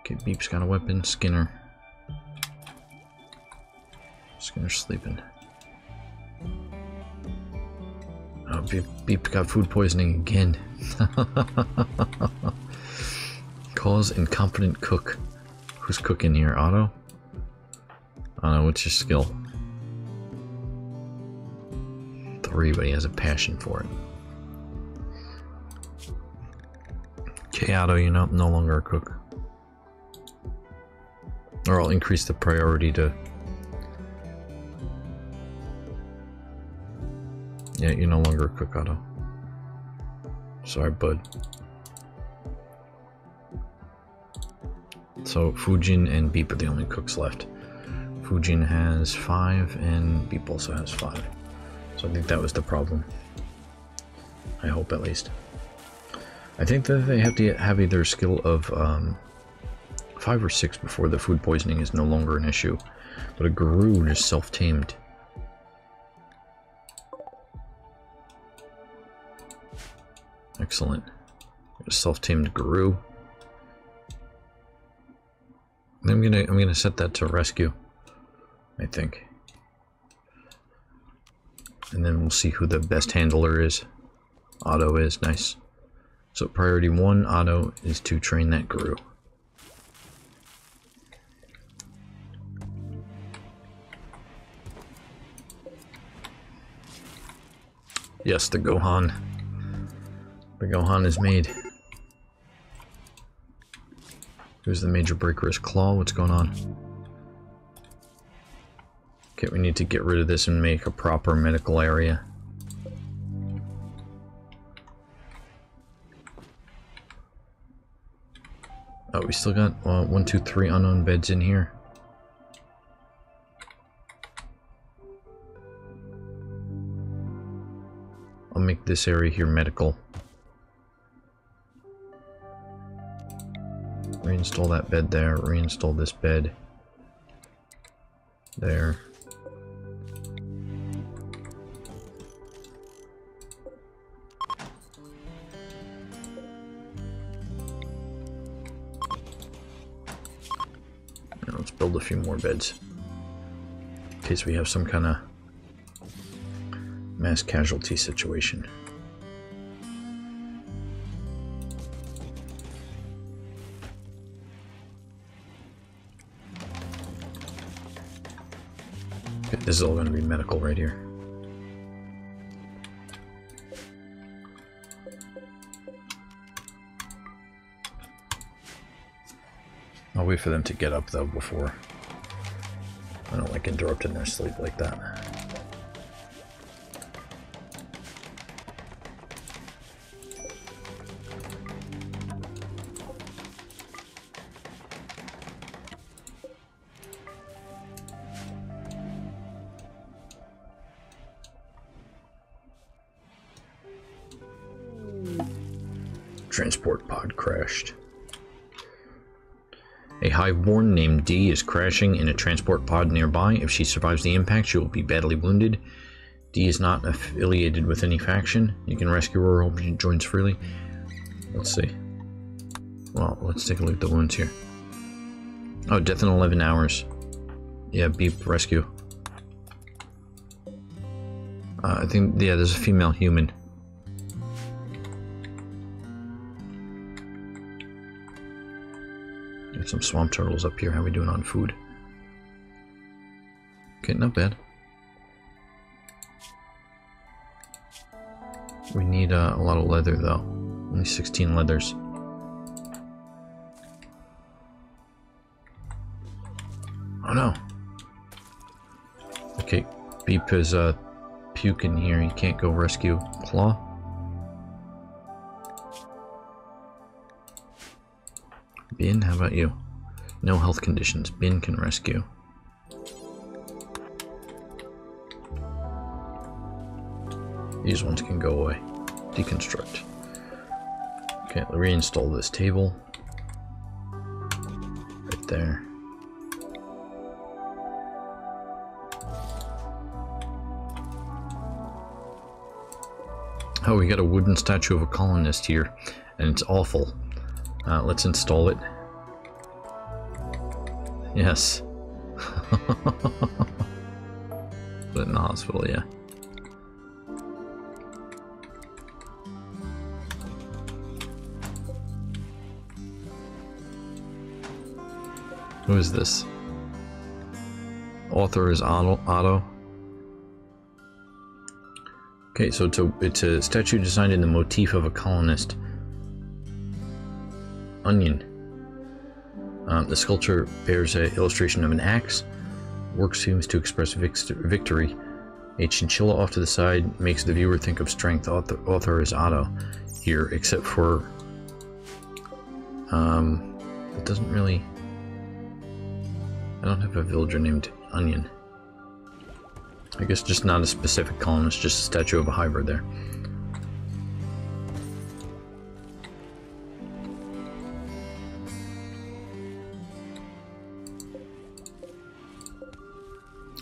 Okay, Beep's got a weapon. Skinner. Skinner's sleeping. Oh, Beep, Beep got food poisoning again. Cause incompetent cook. Who's cooking here? Otto? Otto, what's your skill? But he has a passion for it. Okay, Otto, you're not, no longer a cook. Or I'll increase the priority to... Yeah, you're no longer a cook, Otto. Sorry, bud. So, Fujin and Beep are the only cooks left. Fujin has five, and Beep also has five. So I think that was the problem. I hope, at least. I think that they have to have either a skill of um, five or six before the food poisoning is no longer an issue. But a guru is self-tamed. Excellent. A self-tamed guru. I'm gonna I'm gonna set that to rescue, I think. And then we'll see who the best handler is. Auto is nice. So priority one auto is to train that guru. Yes, the Gohan. The Gohan is made. Who's the major breaker's claw? What's going on? Okay, we need to get rid of this and make a proper medical area. Oh, we still got uh, one, two, three unknown beds in here. I'll make this area here medical. Reinstall that bed there, reinstall this bed there. Now let's build a few more beds in case we have some kind of mass casualty situation. This is all going to be medical right here. I'll wait for them to get up though before. I don't like interrupting their sleep like that. Transport pod crashed. A hiveborn named D is crashing in a transport pod nearby. If she survives the impact, she will be badly wounded. D is not affiliated with any faction. You can rescue her, hope she joins freely. Let's see. Well, let's take a look at the wounds here. Oh, death in eleven hours. Yeah, beep, rescue. Uh, I think, yeah, there's a female human. Some swamp turtles up here. How we doing on food? Okay, not bad. We need uh, a lot of leather though. Only sixteen leathers. Oh no. Okay, Beep is uh, puking here. He can't go rescue Claw. Bin, how about you? No health conditions. Bin can rescue. These ones can go away. Deconstruct. Okay, reinstall this table. Right there. Oh, we got a wooden statue of a colonist here, and it's awful. Uh, let's install it. Yes. Put it in the hospital, yeah. Who is this? Author is Otto. Otto. Okay, so it's a, it's a statue designed in the motif of a colonist. Onion. Um, the sculpture bears an illustration of an axe. Work seems to express victory. A chinchilla off to the side makes the viewer think of strength. Author, author is Otto here, except for um, it doesn't really. I don't have a villager named Onion. I guess just not a specific colonist, just a statue of a Hiver there.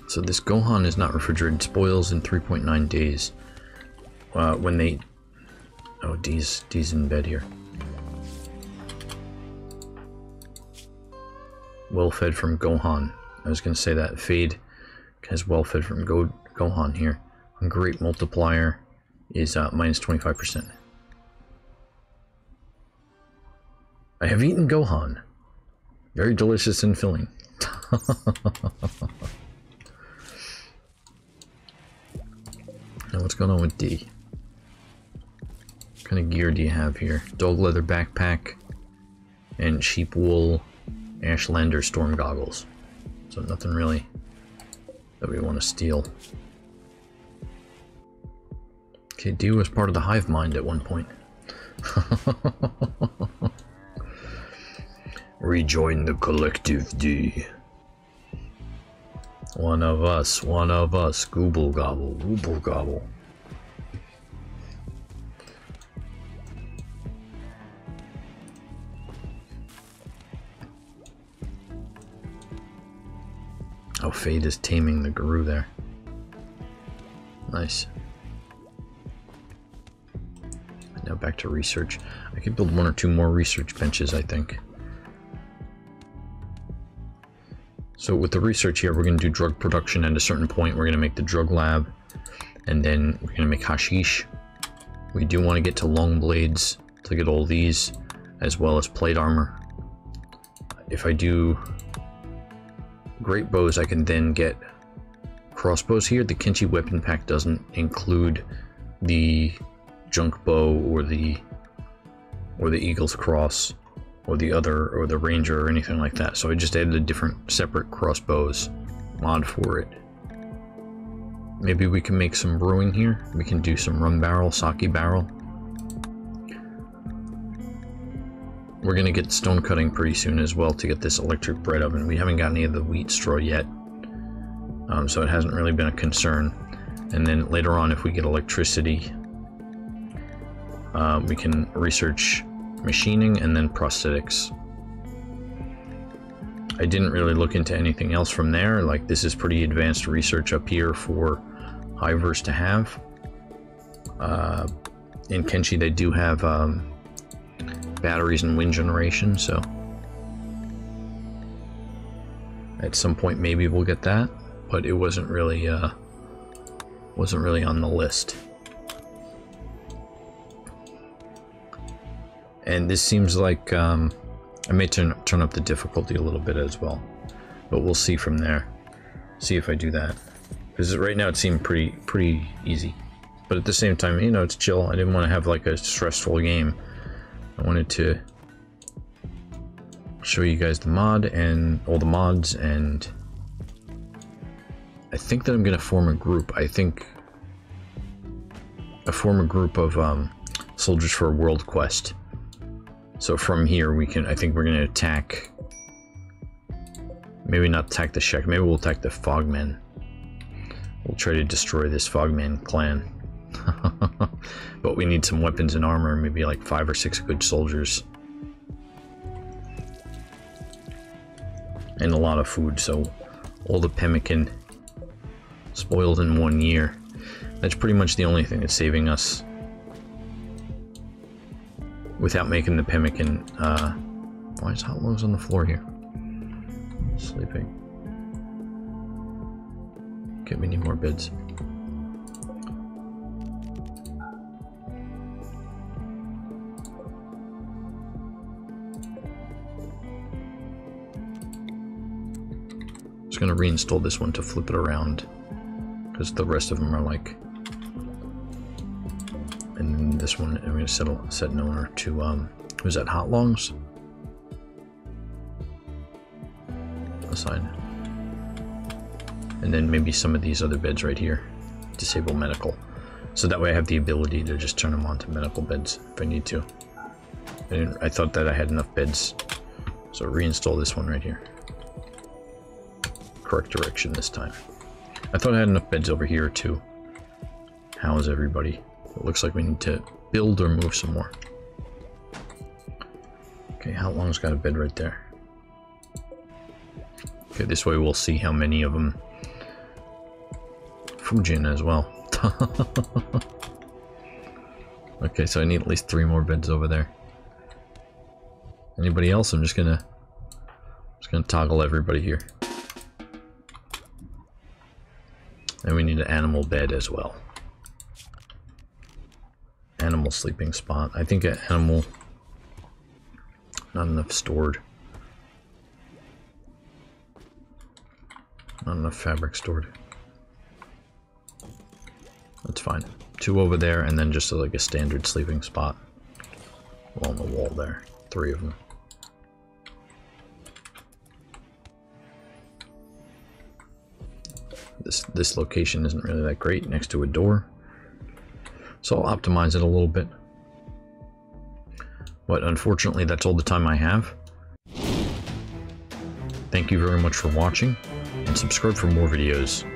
So this Gohan is not refrigerated. Spoils in three point nine days. Uh, when they... Oh, D's, D's in bed here. well fed from Gohan. I was going to say that. Fade has well fed from Go Gohan here. And great multiplier is uh, minus twenty-five percent. I have eaten Gohan. Very delicious and filling. Now what's going on with D? What kind of gear do you have here? Dog leather backpack and sheep wool Ashlander storm goggles. So nothing really that we want to steal. Okay, D was part of the hive mind at one point. Rejoin the collective, D. One of us, one of us. Gooble gobble, gooble gobble. Oh, Fade is taming the guru there. Nice. And now back to research. I could build one or two more research benches, I think. So with the research here, we're going to do drug production at a certain point. We're going to make the drug lab, and then we're going to make hashish. We do want to get to long blades to get all these, as well as plate armor. If I do great bows, I can then get crossbows here. The Kenshi weapon pack doesn't include the junk bow or the or the Eagle's Cross, or the other, or the ranger, or anything like that. So I just added a different, separate crossbows mod for it. Maybe we can make some brewing here. We can do some rum barrel, sake barrel. We're gonna get stone cutting pretty soon as well to get this electric bread oven. We haven't got any of the wheat straw yet, um, so it hasn't really been a concern. And then later on, if we get electricity, uh, we can research machining and then prosthetics. I didn't really look into anything else from there. Like, this is pretty advanced research up here for Hivers to have. Uh, in Kenshi they do have um, batteries and wind generation, so at some point maybe we'll get that, but it wasn't really uh, wasn't really on the list. And this seems like, um, I may turn, turn up the difficulty a little bit as well, but we'll see from there. See if I do that. Because right now it seemed pretty, pretty easy. But at the same time, you know, it's chill. I didn't want to have like a stressful game. I wanted to show you guys the mod and all the mods, and I think that I'm going to form a group. I think I form a group of um, soldiers for a world quest. So from here we can, I think we're gonna attack, maybe not attack the Shek, maybe we'll attack the Fog Men. We'll try to destroy this Fog Men clan. But we need some weapons and armor, maybe like five or six good soldiers. And a lot of food, so all the pemmican spoiled in one year. That's pretty much the only thing that's saving us. Without making the pemmican, uh, why is Hot Logs on the floor here? Sleeping. Okay, we need more beds. Just gonna reinstall this one to flip it around, because the rest of them are like. And then this one, I'm going to settle, set an owner to, um, who's that, Hot Longs? Assign. And then maybe some of these other beds right here. Disable medical. So that way I have the ability to just turn them on to medical beds if I need to. I, didn't, I thought that I had enough beds. So reinstall this one right here. Correct direction this time. I thought I had enough beds over here to house everybody. It looks like we need to build or move some more. Okay, how long's got a bed right there? Okay, this way we'll see how many of them. Fujin as well. Okay, so I need at least three more beds over there. Anybody else? I'm just gonna, I'm just Just gonna toggle everybody here. And we need an animal bed as well. Animal sleeping spot. I think an animal... Not enough stored. Not enough fabric stored. That's fine. Two over there, and then just like a standard sleeping spot along the wall there. Three of them. This, this location isn't really that great next to a door, so I'll optimize it a little bit. But unfortunately, that's all the time I have. Thank you very much for watching, and subscribe for more videos.